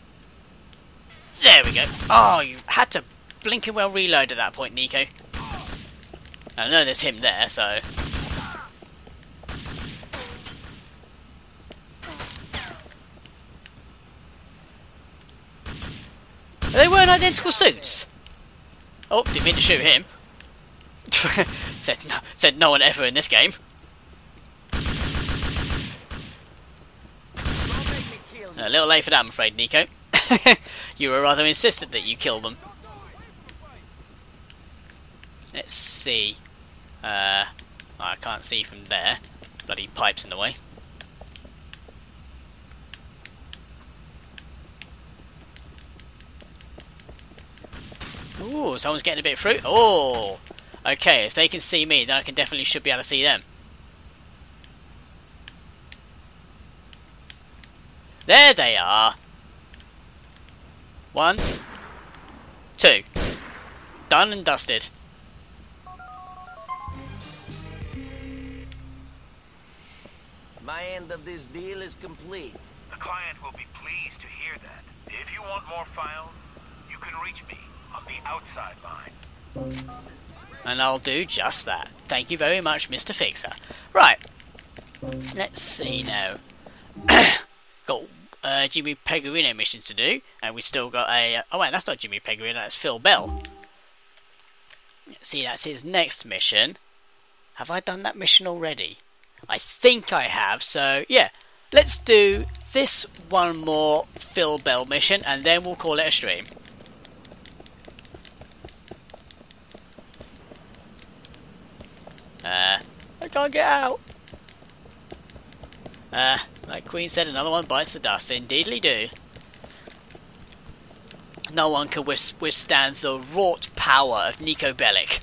There we go. Oh, you had to blinking well reload at that point, Niko. I know there's him there, so... They weren't identical suits. Oh, didn't mean to shoot him. Said no one ever in this game. A little late for that, I'm afraid, Niko. You were rather insistent that you kill them. Let's see. I can't see from there. Bloody pipes in the way. Ooh, someone's getting a bit through. Oh! Okay, if they can see me, then I can definitely should be able to see them. There they are! 1, 2. Done and dusted. My end of this deal is complete. The client will be pleased to hear that. If you want more files, you can reach me on the outside line. And I'll do just that. Thank you very much, Mr. Fixer. Right. Let's see now. Got Jimmy Pegorino mission to do. And we still got a... oh, wait, that's not Jimmy Pegorino. That's Phil Bell. Let's see, that's his next mission. Have I done that mission already? I think I have, so yeah. Let's do this one more Phil Bell mission, and then we'll call it a stream. I can't get out. Like Queen said, another one bites the dust. Indeedly do. No one can withstand the wrought power of Niko Bellic.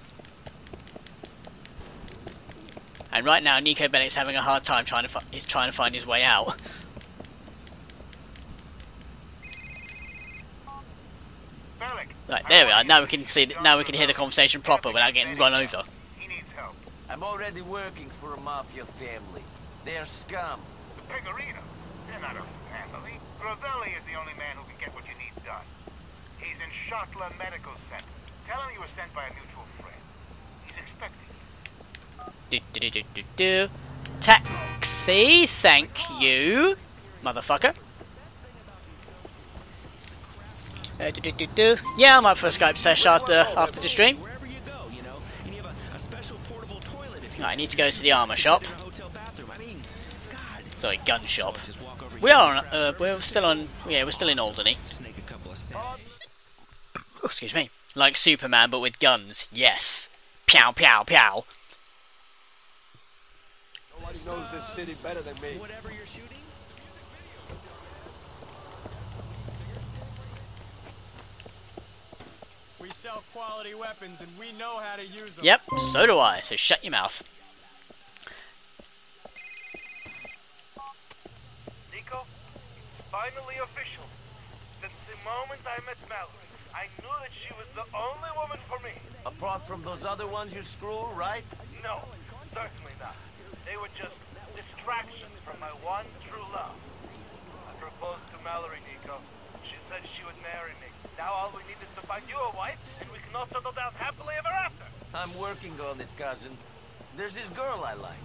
And right now, Niko Bellic's having a hard time trying to find his way out. Bellic, right, there we are. Now we can see. Now we can hear the conversation proper without getting run over. He needs help. I'm already working for a mafia family. They're scum. The Pegorino. They're not a family. Rovelli is the only man who can get what you need done. He's in Shotla Medical Center. Tell him you were sent by a mutual friend. He's expecting. Taxi, thank you, motherfucker. Yeah, I'm up for a Skype sesh after the stream. Right, I need to go to the armor shop. Sorry, gun shop. We are on. We're still on. Yeah, we're still in Alderney. Oh, excuse me. Like Superman, but with guns. Yes. Pow, pow, pow. Nobody knows this city better than me. Whatever you're shooting, it's a music video. We sell quality weapons and we know how to use them. Yep, so do I. So shut your mouth. Niko, it's finally official. Since the moment I met Mallory, I knew that she was the only woman for me. Apart from those other ones you screw, right? No, certainly not. They were just distractions from my one true love. I proposed to Mallory, Niko. She said she would marry me. Now all we need is to find you a wife, and we can all settle down happily ever after. I'm working on it, cousin. There's this girl I like.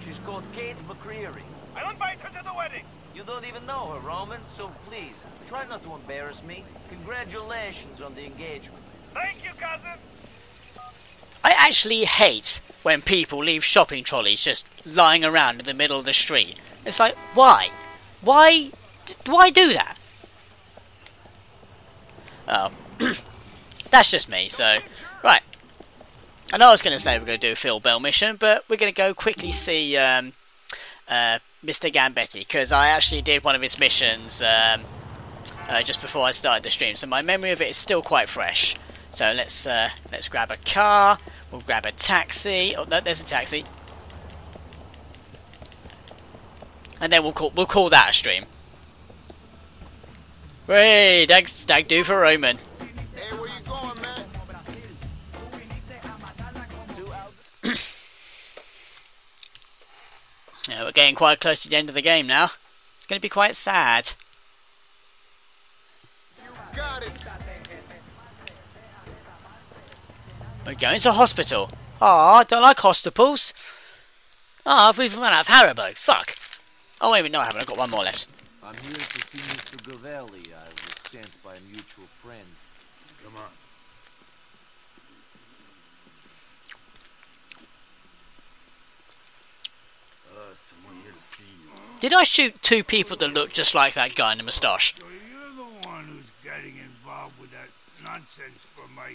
She's called Kate McCreary. I'll invite her to the wedding. You don't even know her, Roman, so please, try not to embarrass me. Congratulations on the engagement. Thank you, cousin. I actually hate when people leave shopping trolleys just lying around in the middle of the street. It's like, why? Why do that? Oh. That's just me, so... Right. I know I was going to say we're going to do a Phil Bell mission, but we're going to go quickly see Mr. Gambetti, because I actually did one of his missions just before I started the stream, so my memory of it is still quite fresh. So let's grab a car, we'll grab a taxi, oh no, there's a taxi. And then we'll call that a stream. Hey, thanks, thank you for Roman. Hey, where you going, man? Yeah, we're getting quite close to the end of the game now. It's going to be quite sad. You got it. We're going to hospital. Ah, oh, don't like hospitals. Ah, oh, we've run out of Haribo. Fuck. Oh wait, no, I haven't. I've got one more left. I'm here to see Mr. Gavelli. I was sent by a mutual friend. Come on. Someone here to see you. Did I shoot two people that look just like that guy in the moustache? So you're the one who's getting involved with that nonsense for my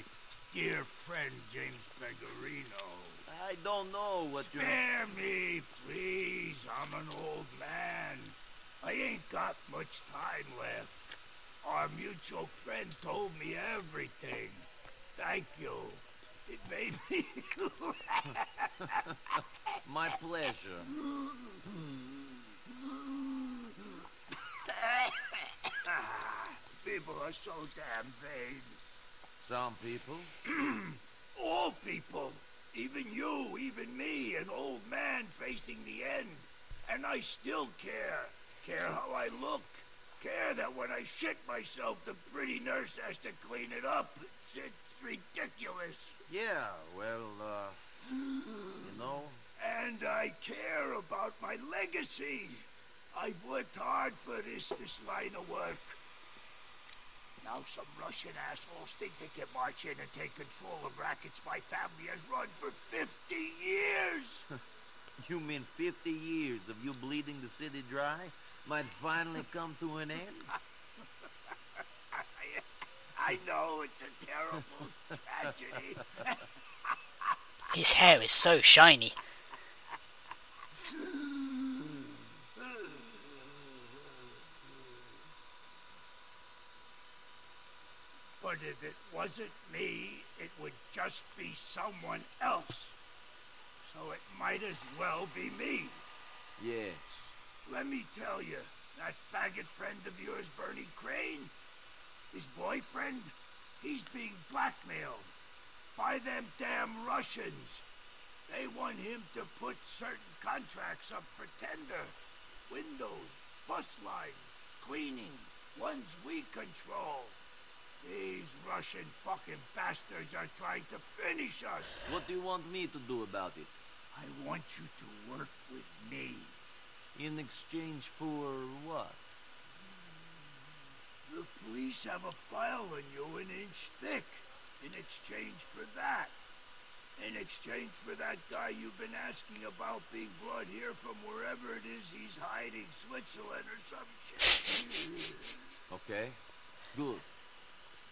dear friend James Pegorino. I don't know what you're... Spare me, please. I'm an old man. I ain't got much time left. Our mutual friend told me everything. Thank you. It made me laugh. My pleasure. People are so damn vain. Some people. All people. Even you, even me, an old man facing the end. And I still care. Care how I look. Care that when I shit myself, the pretty nurse has to clean it up. It's ridiculous. Yeah, well, you know. And I care about my legacy. I've worked hard for this line of work. Now some Russian assholes think they can march in and take control of rackets my family has run for 50 years. You mean 50 years of you bleeding the city dry might finally come to an end? I know, it's a terrible tragedy. His hair is so shiny. But if it wasn't me, it would just be someone else. So it might as well be me. Yes. Let me tell you, that faggot friend of yours, Bernie Crane, his boyfriend, he's being blackmailed by them damn Russians. They want him to put certain contracts up for tender. Windows, bus lines, cleaning, ones we control. These Russian fucking bastards are trying to finish us. What do you want me to do about it? I want you to work with me. In exchange for what? The police have a file on you an inch thick. In exchange for that. In exchange for that guy you've been asking about being brought here from wherever it is he's hiding, Switzerland or some shit. Okay. Good.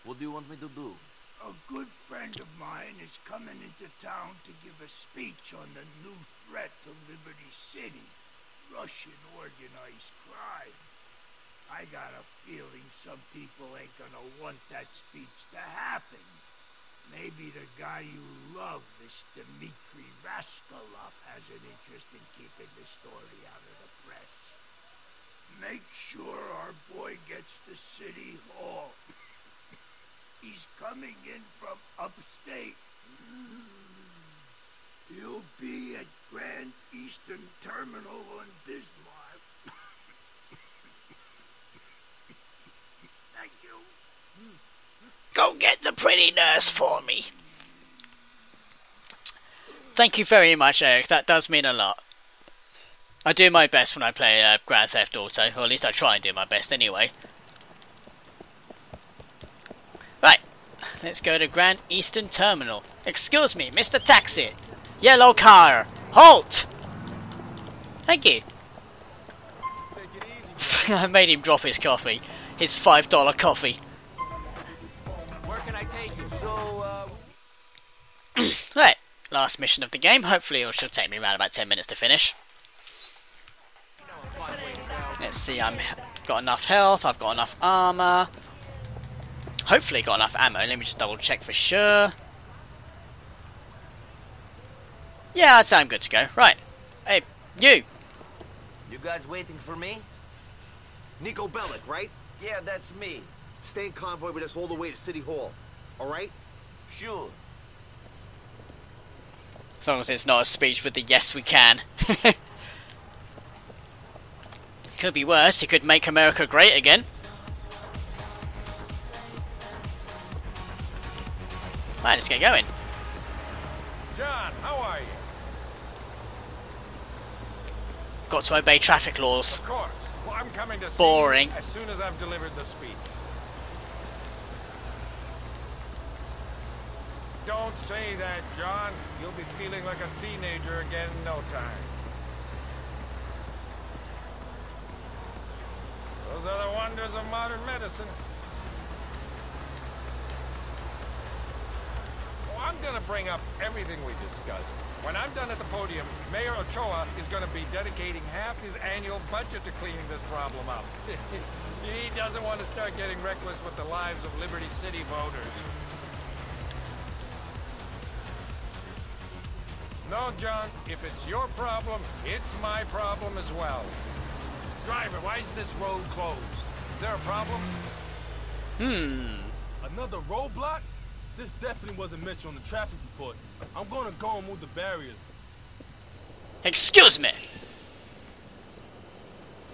What do you want me to do? A good friend of mine is coming into town to give a speech on the new threat to Liberty City. Russian organized crime. I got a feeling some people ain't gonna want that speech to happen. Maybe the guy you love, this Dmitry Raskolov, has an interest in keeping the story out of the press. Make sure our boy gets to City Hall. He's coming in from upstate. He'll be at Grand Eastern Terminal on Bismarck. Thank you. Go get the pretty nurse for me. Thank you very much, Eric. That does mean a lot. I do my best when I play Grand Theft Auto, or at least I try and do my best anyway. Right, let's go to Grand Eastern Terminal. Excuse me, Mr. Taxi. Yellow car. Halt! Thank you. I made him drop his coffee. His $5 coffee. Where can I take you? So, Right, last mission of the game. Hopefully it should take me around about 10 minutes to finish. Let's see, I've got enough health, I've got enough armor. Hopefully got enough ammo. Let me just double check for sure. Yeah, I'd say I'm good to go. Right. Hey, you! You guys waiting for me? Niko Bellic, right? Yeah, that's me. Stay in convoy with us all the way to City Hall. Alright? Sure. As long as it's not a speech with the yes we can. Could be worse. It could make America great again. Right, let's get going. John, how are you? Got to obey traffic laws. Of course. Well, I'm coming to boring. See you as soon as I've delivered the speech. Don't say that, John. You'll be feeling like a teenager again in no time. Those are the wonders of modern medicine. Well, I'm gonna bring up everything we discussed. When I'm done at the podium, Mayor Ochoa is gonna be dedicating half his annual budget to cleaning this problem up. He doesn't want to start getting reckless with the lives of Liberty City voters. No, John, if it's your problem, it's my problem as well. Driver, why is this road closed? Is there a problem? Another roadblock? This definitely wasn't mentioned on the traffic report. I'm gonna go and move the barriers. Excuse me!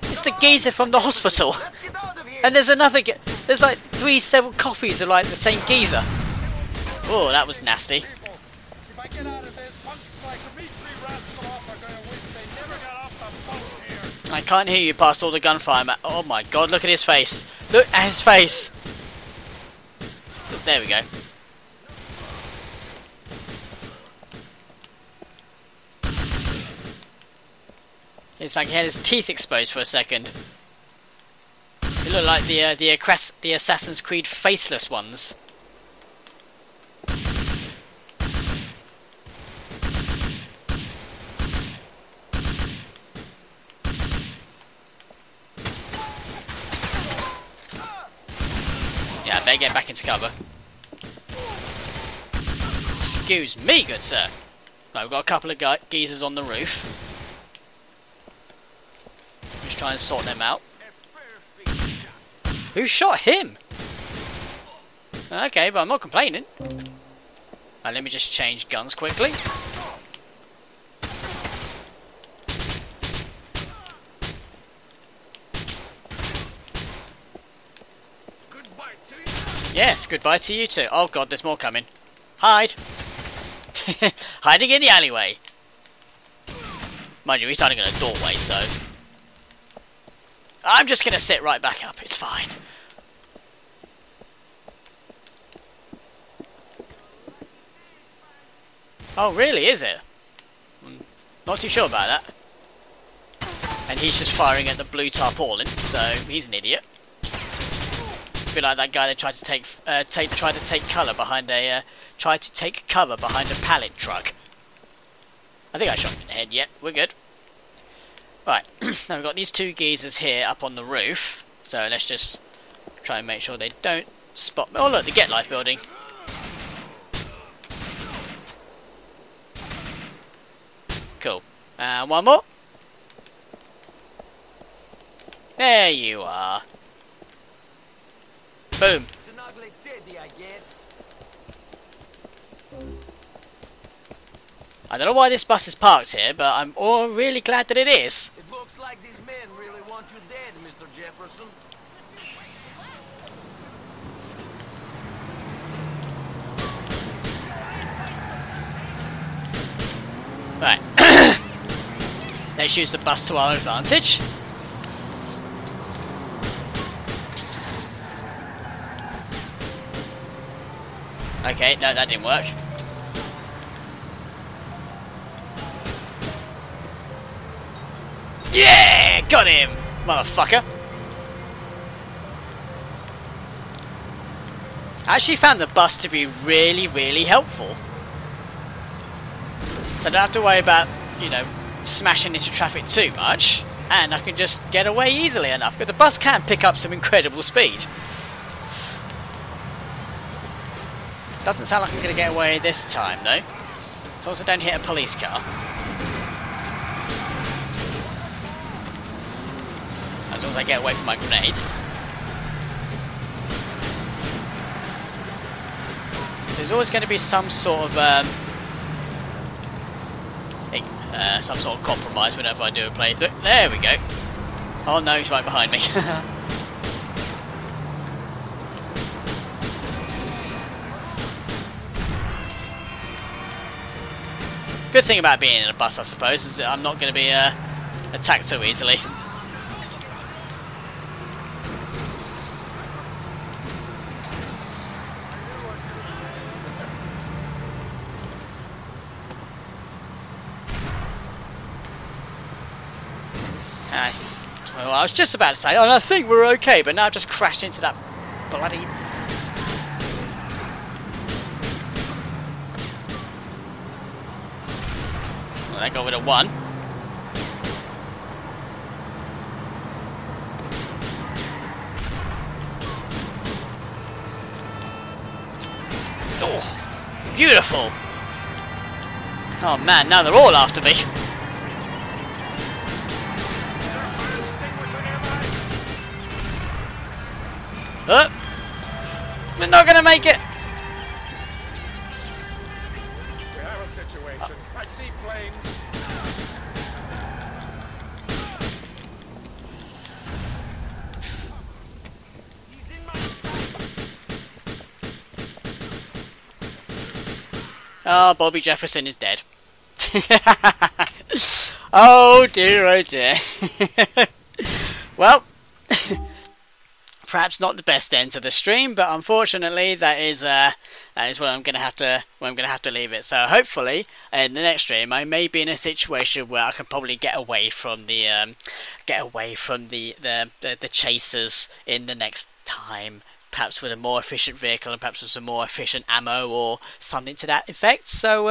It's the geezer from the hospital. Let's get out of here. And there's another ge- There's like several copies of like the same geezer. Oh, that was nasty. If I get out of this, punks like Dimitri Raskolov are gonna wish they never got off the boat. I can't hear you past all the gunfire, man. Oh my god, look at his face. Look at his face. There we go. It's like he had his teeth exposed for a second. He looked like the Assassin's Creed faceless ones. Yeah, I better get back into cover. Excuse me, good sir. Right, we've got a couple of geezers on the roof. Let's try and sort them out. Who shot him? Okay, but I'm not complaining. Right, let me just change guns quickly. Yes, goodbye to you too. Oh god, there's more coming. Hide! Hiding in the alleyway! Mind you, he's hiding in a doorway, so... I'm just gonna sit right back up, it's fine. Oh really, is it? I'm not too sure about that. And he's just firing at the blue tarpaulin, so he's an idiot. Like that guy that tried to take cover behind a pallet truck. I think I shot him in the head. Yet we're good. Right, now we've got these two geezers here up on the roof. So let's just try and make sure they don't spot me. Oh look, the Get Life building. Cool. And one more. There you are. Boom. It's an ugly city, I guess. I don't know why this bus is parked here, but I'm all really glad that it is. It looks like these men really want you dead, Mr. Jefferson. Right. Let's use the bus to our advantage. Okay, no, that didn't work. Yeah! Got him! Motherfucker! I actually found the bus to be really, really helpful. So I don't have to worry about, you know, smashing into traffic too much. And I can just get away easily enough. But the bus can pick up some incredible speed. Doesn't sound like I'm going to get away this time, though. So also don't hit a police car. As long as I get away from my grenade. So there's always going to be some sort of compromise whenever I do a playthrough. There we go. Oh no, he's right behind me. Good thing about being in a bus, I suppose, is that I'm not going to be attacked so easily. Well, I was just about to say, oh, I think we're okay, but now I've just crashed into that bloody... Well, that got rid of one. Oh, beautiful. Oh man, now they're all after me. We're not gonna make it. We have a situation. I see flames. He's in my sight. Oh, Bobby Jefferson is dead. Oh dear, oh dear. Well. Perhaps not the best end to the stream, but unfortunately that is where I'm gonna have to leave it. So hopefully in the next stream I may be in a situation where I can probably get away from the chasers in the next time. Perhaps with a more efficient vehicle and perhaps with some more efficient ammo or something to that effect. So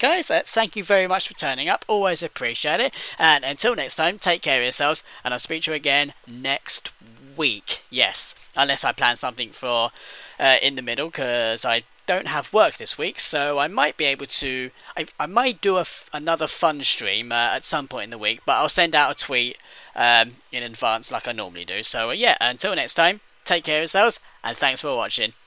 guys, thank you very much for turning up. Always appreciate it. And until next time, take care of yourselves, and I'll speak to you again next week. Yes, unless I plan something for in the middle, because I don't have work this week, so I might be able to. I might do another fun stream at some point in the week, but I'll send out a tweet in advance like I normally do. So until next time, take care of yourselves, and thanks for watching.